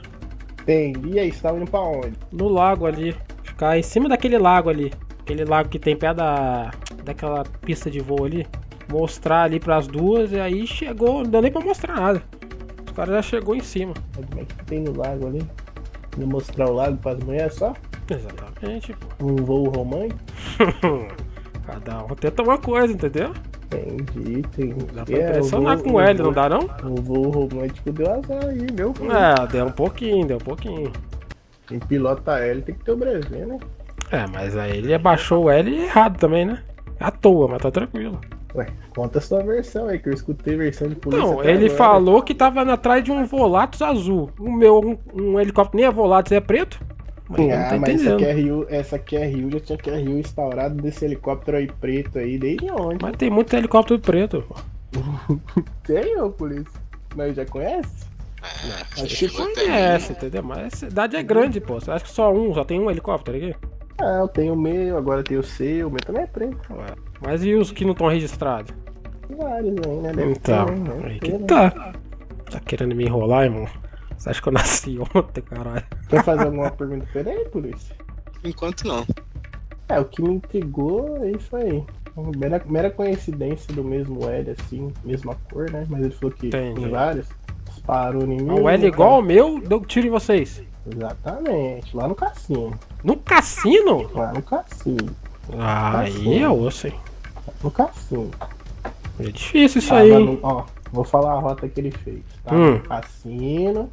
Entendi, e aí, você tava indo pra onde? No lago ali, ficar em cima daquele lago ali, aquele lago que tem pé da... daquela pista de voo ali, mostrar ali pras duas, e aí chegou, não deu nem pra mostrar nada. Os caras já chegou em cima. Como é que tem no lago ali? Não mostrar o lago pras mulheres só? Exatamente, pô. Um voo romântico? Cada um tenta uma coisa, entendeu? Entendi, entendi. Dá pra é, impressionar voo, com ele, não dá não? O voo romântico deu azar aí, meu filho. É, deu um pouquinho, deu um pouquinho. Quem pilota L tem que ter o Brasil, né? É, mas aí ele abaixou o L errado também, né? À toa, mas tá tranquilo. Ué, conta a sua versão aí, que eu escutei versão de polícia. Não, ele agora falou que tava atrás de um Volatus azul. O meu, um, um helicóptero nem é Volatus, é preto. Mas ah, não tá, mas entendendo. Essa Q R U, essa Q R U já tinha Q R U instaurado desse helicóptero aí preto aí, desde onde? Mas tem muito helicóptero preto, pô. Tem, ô polícia. Mas já conhece? Não, acho que conhece, entendeu? Mas a cidade é grande, pô. Você acha que só um, só tem um helicóptero aqui? Ah, eu tenho o meu, agora tem o seu, o meu também é preto. Ué, mas e os que não estão registrados? Vários aí, né? Deve então, ter, né? Aí que tá. Tá querendo me enrolar, irmão? Você acha que eu nasci ontem, caralho? Quer fazer alguma pergunta diferente, polícia? Enquanto não. É, o que me intrigou é isso aí. Mera, mera coincidência do mesmo L, assim, mesma cor, né? Mas ele falou que tem vários. Parou em mim. O L igual ao meu, deu tiro em vocês. Exatamente, lá no cassino. No cassino? Lá no cassino. Ah, aí é osso, hein? No cassino. É difícil isso ah, aí. No, ó, vou falar a rota que ele fez, tá? Hum. No cassino,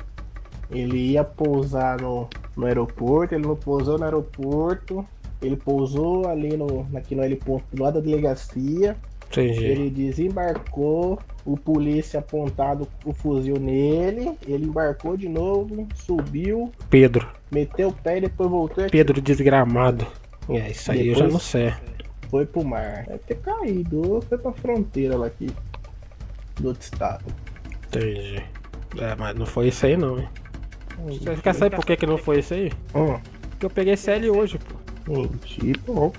ele ia pousar no, no aeroporto, ele não pousou no aeroporto, ele pousou ali no, aqui no heliporto do lado da delegacia. Entendi. Ele desembarcou, o polícia apontado o fuzil nele, ele embarcou de novo, subiu. Pedro. Meteu o pé e depois voltou aqui. Pedro desgramado. É, isso aí depois eu já não sei. Foi pro mar. Deve ter caído, foi pra fronteira lá aqui, do outro estado. Entendi. É, mas não foi isso aí não, hein? Você quer saber por que que não foi isso aí? Hum. Porque eu peguei C L hoje, pô. Tipo,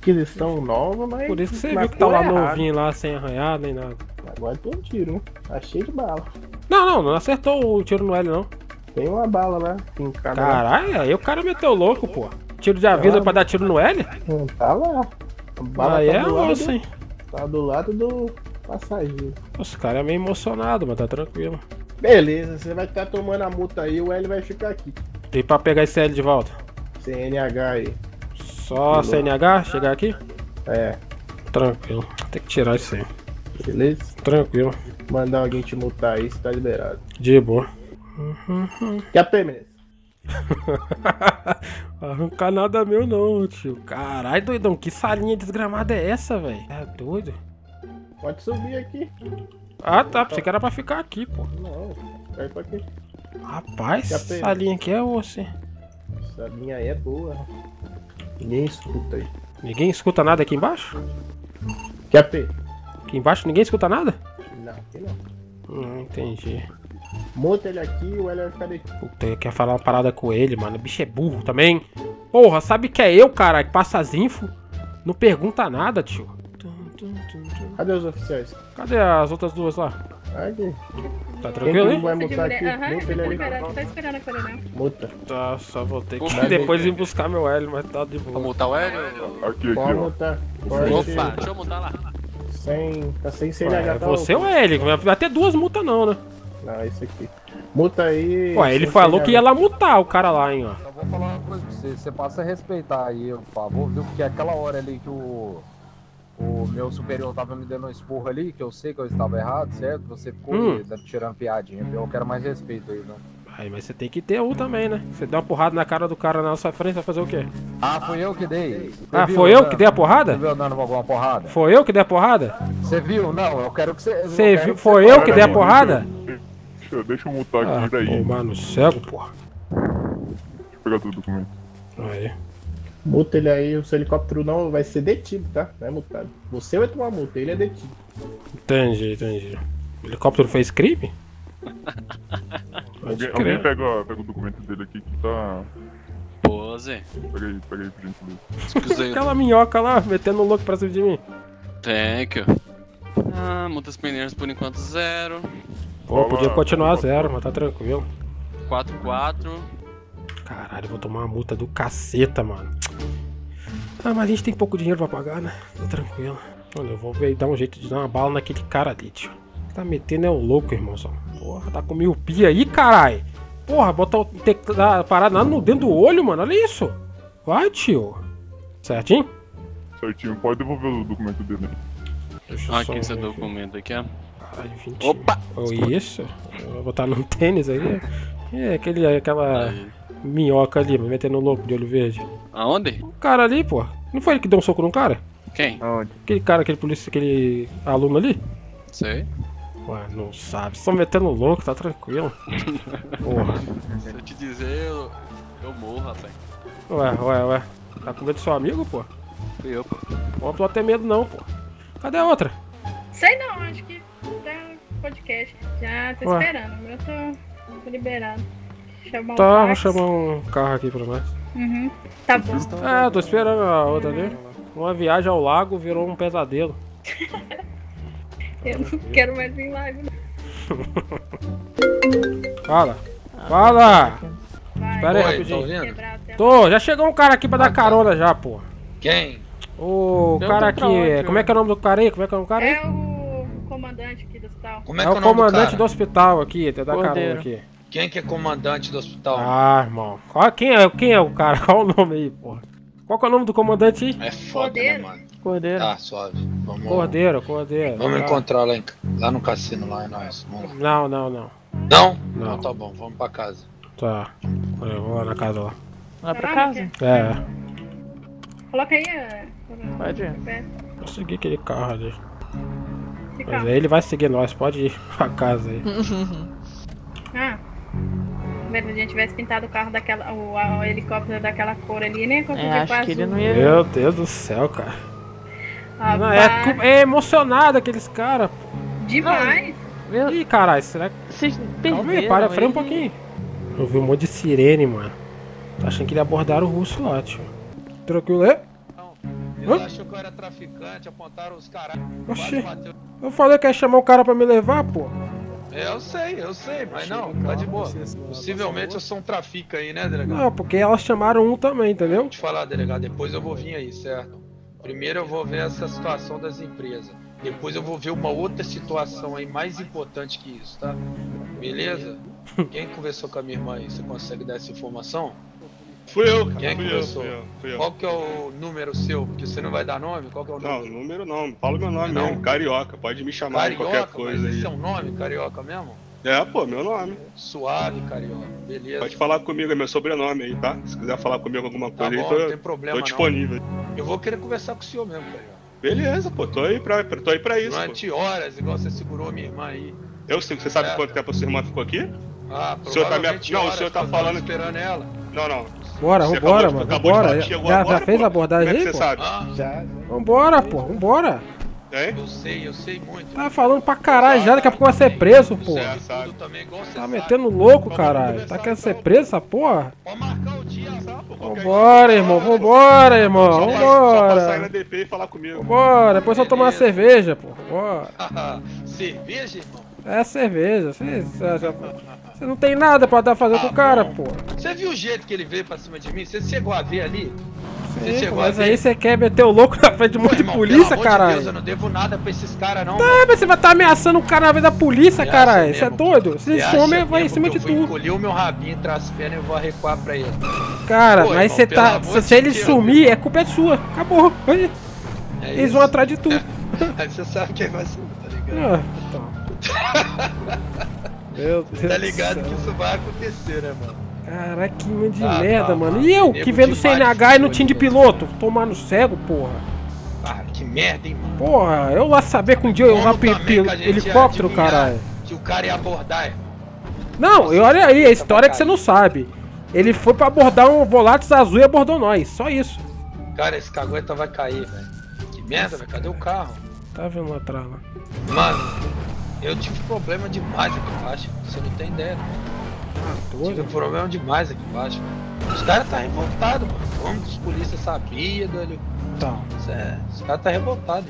que eles são novos, mas... Por isso que você viu que tá lá novinho lá, sem arranhar nem nada. Agora tem um tiro, hein? Tá cheio de bala. Não, não, não acertou o tiro no L, não. Tem uma bala lá. Caralho, aí o cara meteu louco, pô. Tiro de aviso é pra dar tiro no L? Não, tá lá. A bala aí tá é osso, hein? Tá do lado do passageiro. Os caras é meio emocionado, mas tá tranquilo. Beleza, você vai ficar tomando a multa aí, o L vai ficar aqui. Tem pra pegar esse L de volta? C N H aí. Só C N H chegar aqui? É. Tranquilo. Tem que tirar isso aí. Beleza? Tranquilo. Mandar alguém te multar aí, você tá liberado. De boa. Uhum, uhum. Que a P M S? Arrancar nada meu não, tio. Caralho, doidão. Que salinha desgramada é essa, velho? É doido. Pode subir aqui. Ah, tá. Pensei que era pra ficar aqui, pô. Não, vai pra aqui. Rapaz, essa salinha aqui é osso, hein? A minha é boa. Ninguém escuta aí. Ninguém escuta nada aqui embaixo? Que A P? Aqui embaixo ninguém escuta nada? Não, aqui não. Não entendi. Monta ele aqui, o Heller vai ficar aqui. Puta, eu quero falar uma parada com ele, mano. O bicho é burro também. Porra, sabe que é eu, cara, que passa as info? Não pergunta nada, tio. Cadê os oficiais? Cadê as outras duas lá? Aqui. Tá tranquilo, hein? Vai mutar aqui. Aham, uhum, tá esperando a coordenar. Muta. Tá, só vou ter que depois ir buscar meu Hélio, mas tá de boa. Vou mutar o Hélio? Aqui, aqui, ó. Mutar. Opa, deixa eu mutar lá. Sem... tá sem C N H. Você ou é ele? Não vai ter duas multas não, né? Ah, isso aqui. Muta aí... Ué, ele falou que ia lá mutar o cara lá, hein, ó. Só vou falar uma coisa pra você. Você passa a respeitar aí, por favor, viu? Porque aquela hora ali que o... o meu superior tava me dando um esporro ali, que eu sei que eu estava errado, certo? Você ficou hum. tirando piadinha, eu quero mais respeito aí, né? Aí, mas você tem que ter um também, né? Você deu uma porrada na cara do cara na nossa frente, vai fazer o quê? Ah, foi eu que dei. Você ah, foi eu que dei a porrada? Você viu dando alguma porrada? Foi eu que dei a porrada? Você viu? Não, eu quero que você... Você viu? Foi eu que dei a porrada? Deixa, deixa eu mutar aqui, ah, daí. Pô, mano, cego, porra. Deixa eu pegar todo o documento. Aí. Multa ele aí, o seu helicóptero não vai ser detido, tá? Não é multado. Você vai tomar multa, ele é detido. Entendi, entendi. O helicóptero fez crime? Alguém, alguém pega, pega o documento dele aqui que tá... Pô, Zé. Pega aí, pega aí pra gente ver. Aquela minhoca lá, metendo um louco pra cima de mim. Thank you. Ah, multas peneiras por enquanto zero. Pô, podia continuar zero, mas tá tranquilo. quatro quatro. Caralho, eu vou tomar uma multa do caceta, mano. Ah, mas a gente tem pouco dinheiro pra pagar, né? Tá tranquilo. Mano, eu vou ver, dar um jeito de dar uma bala naquele cara ali, tio. Tá metendo é o louco, irmãozão. Porra, tá com miopia aí, caralho. Porra, bota o teclado parado no dentro do olho, mano. Olha isso. Vai, tio. Certinho? Certinho. Pode devolver o documento dele. Deixa ah, aqui esse documento aqui, ó. Caralho, vinte. Opa! Olha isso. Eu vou botar no tênis aí. É, aquele, aquela... Aí. Minhoca ali, metendo louco de olho verde. Aonde? O cara ali, pô. Não foi ele que deu um soco no cara? Quem? Aonde? Aquele cara, aquele polícia, aquele aluno ali? Sei. Ué, não sabe. Só metendo louco, tá tranquilo. Porra. Se eu te dizer, eu, eu morro, rapaz. Ué, ué, ué. Tá com medo do seu amigo, pô? Fui eu, pô. Não tô até medo, não, pô. Cadê a outra? Sei não, acho que tá no podcast. Já tô ué. Esperando, eu tô, tô liberado. Chamar tá, vou chamar um carro aqui pra nós. Uhum, tá bom. É, tô esperando a outra ali. Uma viagem ao lago virou um pesadelo. Eu não quero mais ir em lago. Fala, fala! Vai. Espera aí, rapidinho. Tô, já chegou um cara aqui pra dar carona já, pô. Quem? O cara aqui, como é que é o nome do cara aí? Como é que é o nome do cara aí? É o comandante aqui do hospital. Como é que é o nome do cara? É o comandante do hospital aqui, tem que dar carona aqui. Quem que é comandante do hospital? Ah, irmão. Qual, quem, é, quem é o cara? Qual o nome aí, porra? Qual que é o nome do comandante aí? É foda, Cordeiro. Né, mano? Cordeiro. Tá, suave. Vamos... Cordeiro, Cordeiro. Vamos encontrar lá, em, lá no cassino, lá é nóis. Vamos lá. Não, não, não. Não? Não, não tá bom. Vamos pra casa. Tá. Eu vou lá na casa lá. Lá pra casa? É. Coloca aí a... Pode ir. Vou seguir aquele carro ali. Que Mas carro? Aí ele vai seguir nós. Pode ir pra casa aí. Ah. Se a gente tivesse pintado o carro daquela. O, a, o helicóptero daquela cor ali, né? Com é, acho que ele não ia... Meu Deus do céu, cara. Ah, não, é, é emocionado aqueles caras. Demais! Não. Ih, caralho, será que. Vocês calma aí, para, freia um pouquinho. Eu vi um monte de sirene, mano. Tô achando que ele abordaram o russo lá, tio. Tranquilo, é? Eu hã? Acho que eu era traficante, apontaram os caras. Oxi. Eu falei que ia chamar o cara pra me levar, pô. Eu sei, eu sei, mas não, tá de boa. Possivelmente eu sou um trafica aí, né, delegado? Não, porque elas chamaram um também, entendeu? Vou te falar, delegado, depois eu vou vir aí, certo? Primeiro eu vou ver essa situação das empresas. Depois eu vou ver uma outra situação aí, mais importante que isso, tá? Beleza? Quem conversou com a minha irmã aí, você consegue dar essa informação? Fui eu, cara. Quem fui conversou? Eu, fui eu, fui eu. Qual que é o número seu? Porque você não vai dar nome? Qual que é o número? Não, número não. Fala meu nome não. Mesmo. Carioca. Pode me chamar Carioca, de qualquer coisa aí. Esse é um nome, Carioca mesmo? É, pô, meu nome. Suave, Carioca. Beleza. Pode falar comigo, é meu sobrenome aí, tá? Se quiser falar comigo alguma coisa tá bom, aí, tô, não tem problema, tô disponível. Não. Eu vou querer conversar com o senhor mesmo, Carioca. Beleza, pô. Tô aí pra, tô aí pra isso, durante pô. Horas, igual você segurou a minha irmã aí. Eu sei. Você sabe certo. Quanto tempo a sua irmã ficou aqui? Ah, provavelmente o senhor tá me... Não, o senhor tá falando... esperando ela. Não, não. Bora, você vambora, acabou, mano. Acabou vambora. Já, agora, já bora, fez a abordagem aí, pô? Como é que você sabe? Já. Vambora, pô. Vambora. É? Eu sei, eu sei muito. Tá falando pra caralho já, daqui a pouco vai ser preso, pô. Tá metendo louco, caralho. Tá querendo ser preso essa porra? Pode marcar o dia, sabe? Vambora, irmão. Vambora, irmão. Vambora. Só passar aí na D P e falar comigo. Vambora. Depois só tomar uma cerveja, pô. Vambora. Cerveja, irmão? É cerveja. Você não tem nada pra dar fazer com o cara, pô. Você viu o jeito que ele veio pra cima de mim? Você chegou a ver ali? Sim, mas aí você quer meter o louco na frente de um monte de polícia, caralho. Deus, eu não devo nada pra esses caras, não. Tá, mano. Mas você vai estar tá ameaçando o cara na vez da polícia, caralho. Você é doido? Se esse homem vai em cima de tudo. Eu vou encolher o meu rabinho entre as pernas e eu vou arrecuar pra ele. Cara, pô, mas você tá. Se, se ele Deus, sumir, meu. É culpa é sua. Acabou. Aí. É Eles isso. vão atrás de tudo. Aí você sabe quem vai ser, tá ligado? Ah, então. Meu Deus. Tá ligado que isso vai acontecer, né, mano? Caraca, que mãe de ah, merda, tá, mano. E eu, que vendo C N H e não tinha de piloto? Tomar no cego, porra. Ah, que merda, hein, mano. Porra, eu lá saber que um dia eu vou helicóptero, caralho. Se o cara ia abordar, é. Não, e olha aí, a história é que você não sabe. Ele foi pra abordar um Volatus azul e abordou nós, só isso. Cara, esse cagueta vai cair, velho. Que merda, velho. Cadê o carro? Tá vendo lá atrás, lá. Mano, eu tive problema demais aqui embaixo. Você não tem ideia, mano. Tive um problema demais aqui embaixo, mano. Os caras tá revoltado, mano. O homem dos polícias sabia, doido. Tá. É, os caras tá revoltado.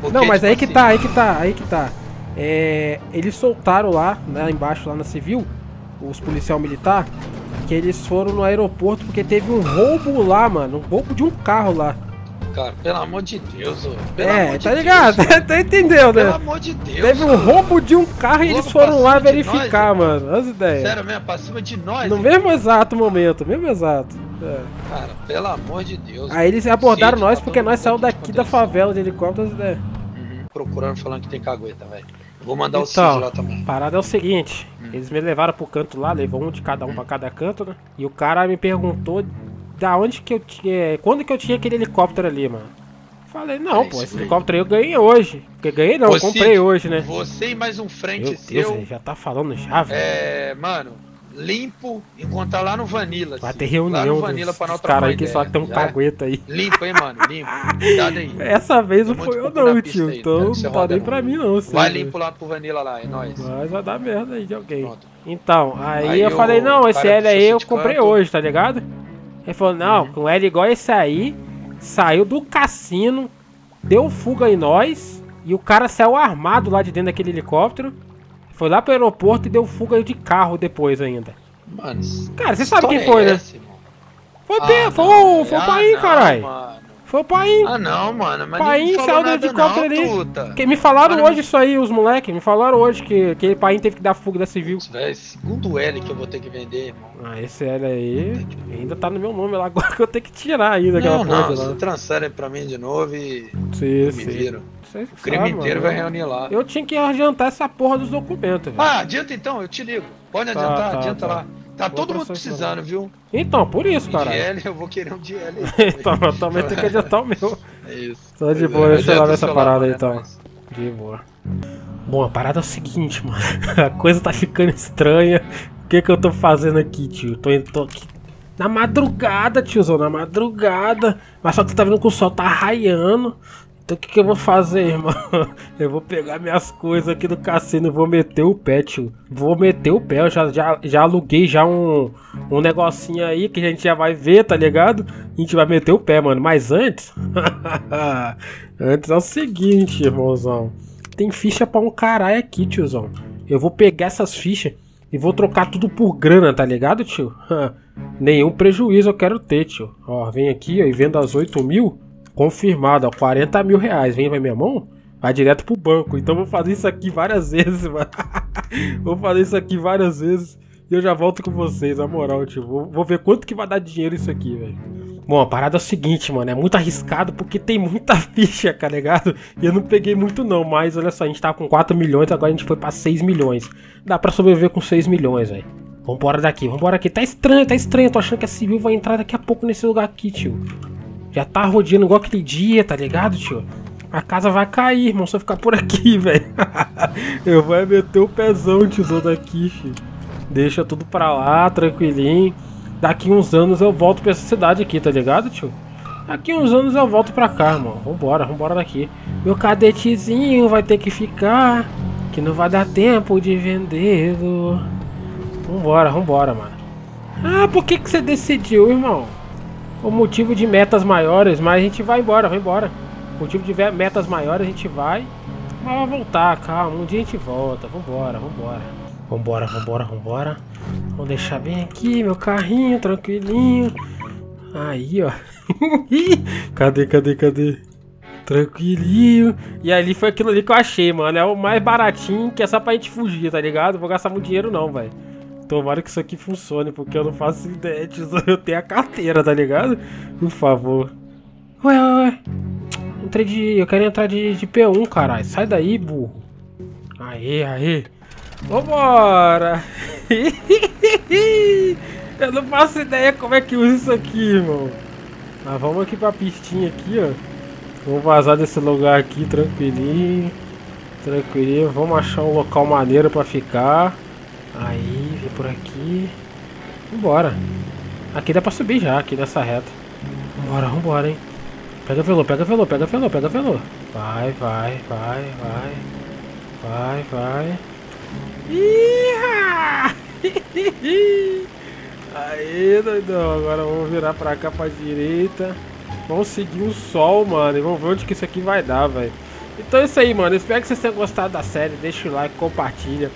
Porque, não, mas tipo aí que assim, tá, aí que tá, aí que tá. É, eles soltaram lá, né, embaixo, lá na civil, os policial militar, que eles foram no aeroporto porque teve um roubo lá, mano. Um roubo de um carro lá. Cara, pelo amor de Deus, ô. É, tá ligado? Tá entendeu, né? Pelo amor de Deus. Teve um roubo de um carro e eles foram lá verificar, mano. As ideias. Sério mesmo, pra cima de nós. No mesmo exato momento, mesmo exato. É. Cara, pelo amor de Deus. Aí eles abordaram nós porque nós saímos daqui da favela de helicóptero, as ideias. Uhum. Procurando, falando que tem cagueta, velho. Vou mandar o Cid lá também. A parada é o seguinte: eles me levaram pro canto lá, levou um de cada um pra cada canto, né? E o cara me perguntou. Da onde que eu tinha. Quando que eu tinha aquele helicóptero ali, mano? Falei, não, é pô, esse aí. Helicóptero aí eu ganhei hoje. Porque ganhei não, você, comprei hoje, né? Você e mais um frente Meu seu. Deus, já tá falando já, velho. É, mano, limpo, encontrar lá no Vanilla. Vai assim, ter reunião, lá no Vanilla pra nós trocar. Cara, que só tem um já. Cagueta aí. Limpo, hein, mano? Limpo. Cuidado aí. Essa vez não foi eu não, tio. Aí, então não tá roda, nem mano. Pra mim, não. Vai sim, limpo lá pro Vanilla lá, é nóis. Mas vai dar merda aí de alguém. Pronto. Então, aí, aí eu, eu falei, não, esse L aí eu comprei hoje, tá ligado? Ele falou, não, com L igual esse aí, saiu do cassino, deu fuga em nós, e o cara saiu armado lá de dentro daquele helicóptero, foi lá pro aeroporto e deu fuga de carro depois ainda. Mano, cara, você sabe quem foi, é essa, né? Foi, ah, bem, foi, não, foi o Paim, ah, caralho. Foi o Paim. Ah, não, mano. Mas Paim saiu do helicóptero ali. Que me falaram mano, hoje me... isso aí, os moleques. Me falaram hoje que aquele Paim teve que dar fuga da civil. É segundo L que eu vou ter que vender, irmão. Ah, esse L aí ainda tá no meu nome lá agora que eu tenho que tirar ainda aquela coisa. Não, não, você transfere pra mim de novo e sim, me viram. O crime sabe, inteiro mano. Vai reunir lá. Eu tinha que adiantar essa porra dos documentos. Velho. Ah, adianta então, eu te ligo. Pode tá, adiantar, tá, adianta tá. lá. Tá vou todo mundo precisando, viu? Então, por isso, cara. Eu vou querer um de L. Então, eu também tenho que adiantar o meu. É isso. Tô de boa, deixa eu lavar essa parada aí, então. De boa. Bom, a parada é o seguinte, mano. A coisa tá ficando estranha. O que que eu tô fazendo aqui, tio? Tô, tô aqui na madrugada, tiozão, na madrugada. Mas só que você tá vendo que o sol tá raiando. Então, o que que eu vou fazer, irmão? Eu vou pegar minhas coisas aqui do cassino e vou meter o pé, tio. Vou meter o pé, eu já, já, já aluguei já um, um negocinho aí que a gente já vai ver, tá ligado? A gente vai meter o pé, mano. Mas antes... antes é o seguinte, irmãozão. Tem ficha pra um caralho aqui, tiozão. Eu vou pegar essas fichas e vou trocar tudo por grana, tá ligado, tio? Nenhum prejuízo eu quero ter, tio. Ó, vem aqui ó, e vendo as oito mil... Confirmado, ó, quarenta mil reais, vem pra minha mão, vai direto pro banco, então vou fazer isso aqui várias vezes, mano, vou fazer isso aqui várias vezes e eu já volto com vocês, na moral, tipo, vou, vou ver quanto que vai dar de dinheiro isso aqui, velho. Bom, a parada é o seguinte, mano, é muito arriscado porque tem muita ficha, tá ligado? E eu não peguei muito não, mas olha só, a gente tava com quatro milhões, agora a gente foi pra seis milhões, dá pra sobreviver com seis milhões, velho. Vambora daqui, vambora aqui, tá estranho, tá estranho, eu tô achando que a civil vai entrar daqui a pouco nesse lugar aqui, tio. Já tá rodeando igual aquele dia, tá ligado, tio? A casa vai cair, irmão, se eu ficar por aqui, velho. Eu vou meter o pezão, tiozão, daqui, filho. Deixa tudo pra lá, tranquilinho. Daqui uns anos eu volto pra essa cidade aqui, tá ligado, tio? Daqui uns anos eu volto pra cá, mano. Vambora, vambora daqui. Meu cadetezinho vai ter que ficar, que não vai dar tempo de vendê-lo. Vambora, vambora, mano. Ah, por que que você decidiu, irmão? O motivo de metas maiores, mas a gente vai embora, vai embora. O motivo de metas maiores a gente vai, mas vai voltar, calma. Um dia a gente volta, vambora, vambora. Vambora, vambora, vambora. Vou deixar bem aqui meu carrinho, tranquilinho. Aí, ó. Cadê, cadê, cadê? Tranquilinho. E ali foi aquilo ali que eu achei, mano. É o mais baratinho, que é só pra gente fugir, tá ligado? Não vou gastar muito dinheiro não, velho. Tomara que isso aqui funcione, porque eu não faço ideia disso. Eu tenho a carteira, tá ligado? Por favor. Ué, ué, ué. Entrei de... Eu quero entrar de, de P um, caralho. Sai daí, burro. Aê, aê. Vambora! Eu não faço ideia como é que usa isso aqui, irmão. Mas vamos aqui pra pistinha aqui, ó. Vamos vazar desse lugar aqui, tranquilinho. Tranquilinho, vamos achar um local maneiro pra ficar. Aí, vem por aqui. Vambora. Aqui dá pra subir já, aqui nessa reta. Vambora, vambora, hein. Pega velô, pega velô, pega velô, pega velô. Vai, vai, vai, vai. Vai, vai. Aê, doidão. Agora vamos virar pra cá, pra direita. Vamos seguir o sol, mano. E vamos ver onde que isso aqui vai dar, velho. Então é isso aí, mano. Espero que vocês tenham gostado da série. Deixa o like, compartilha.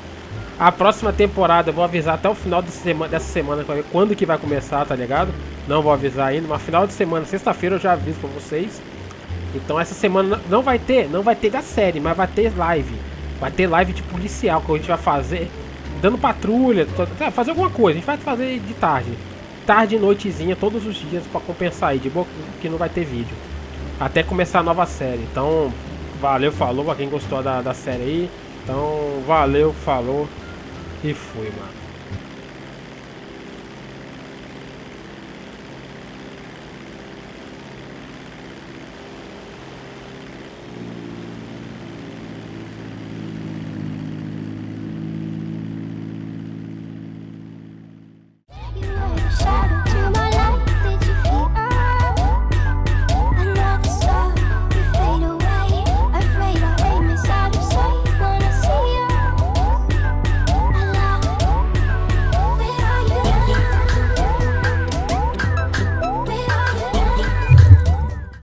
A próxima temporada eu vou avisar até o final de sema dessa semana pra ver quando que vai começar, tá ligado? Não vou avisar ainda, mas final de semana, sexta-feira eu já aviso pra vocês. Então essa semana não vai ter, não vai ter da série, mas vai ter live. Vai ter live de policial que a gente vai fazer dando patrulha, fazer alguma coisa. A gente vai fazer de tarde, tarde e noitezinha, todos os dias, pra compensar aí, de boa que não vai ter vídeo, até começar a nova série. Então, valeu, falou pra quem gostou da, da série aí. Então, valeu, falou e fui, mano.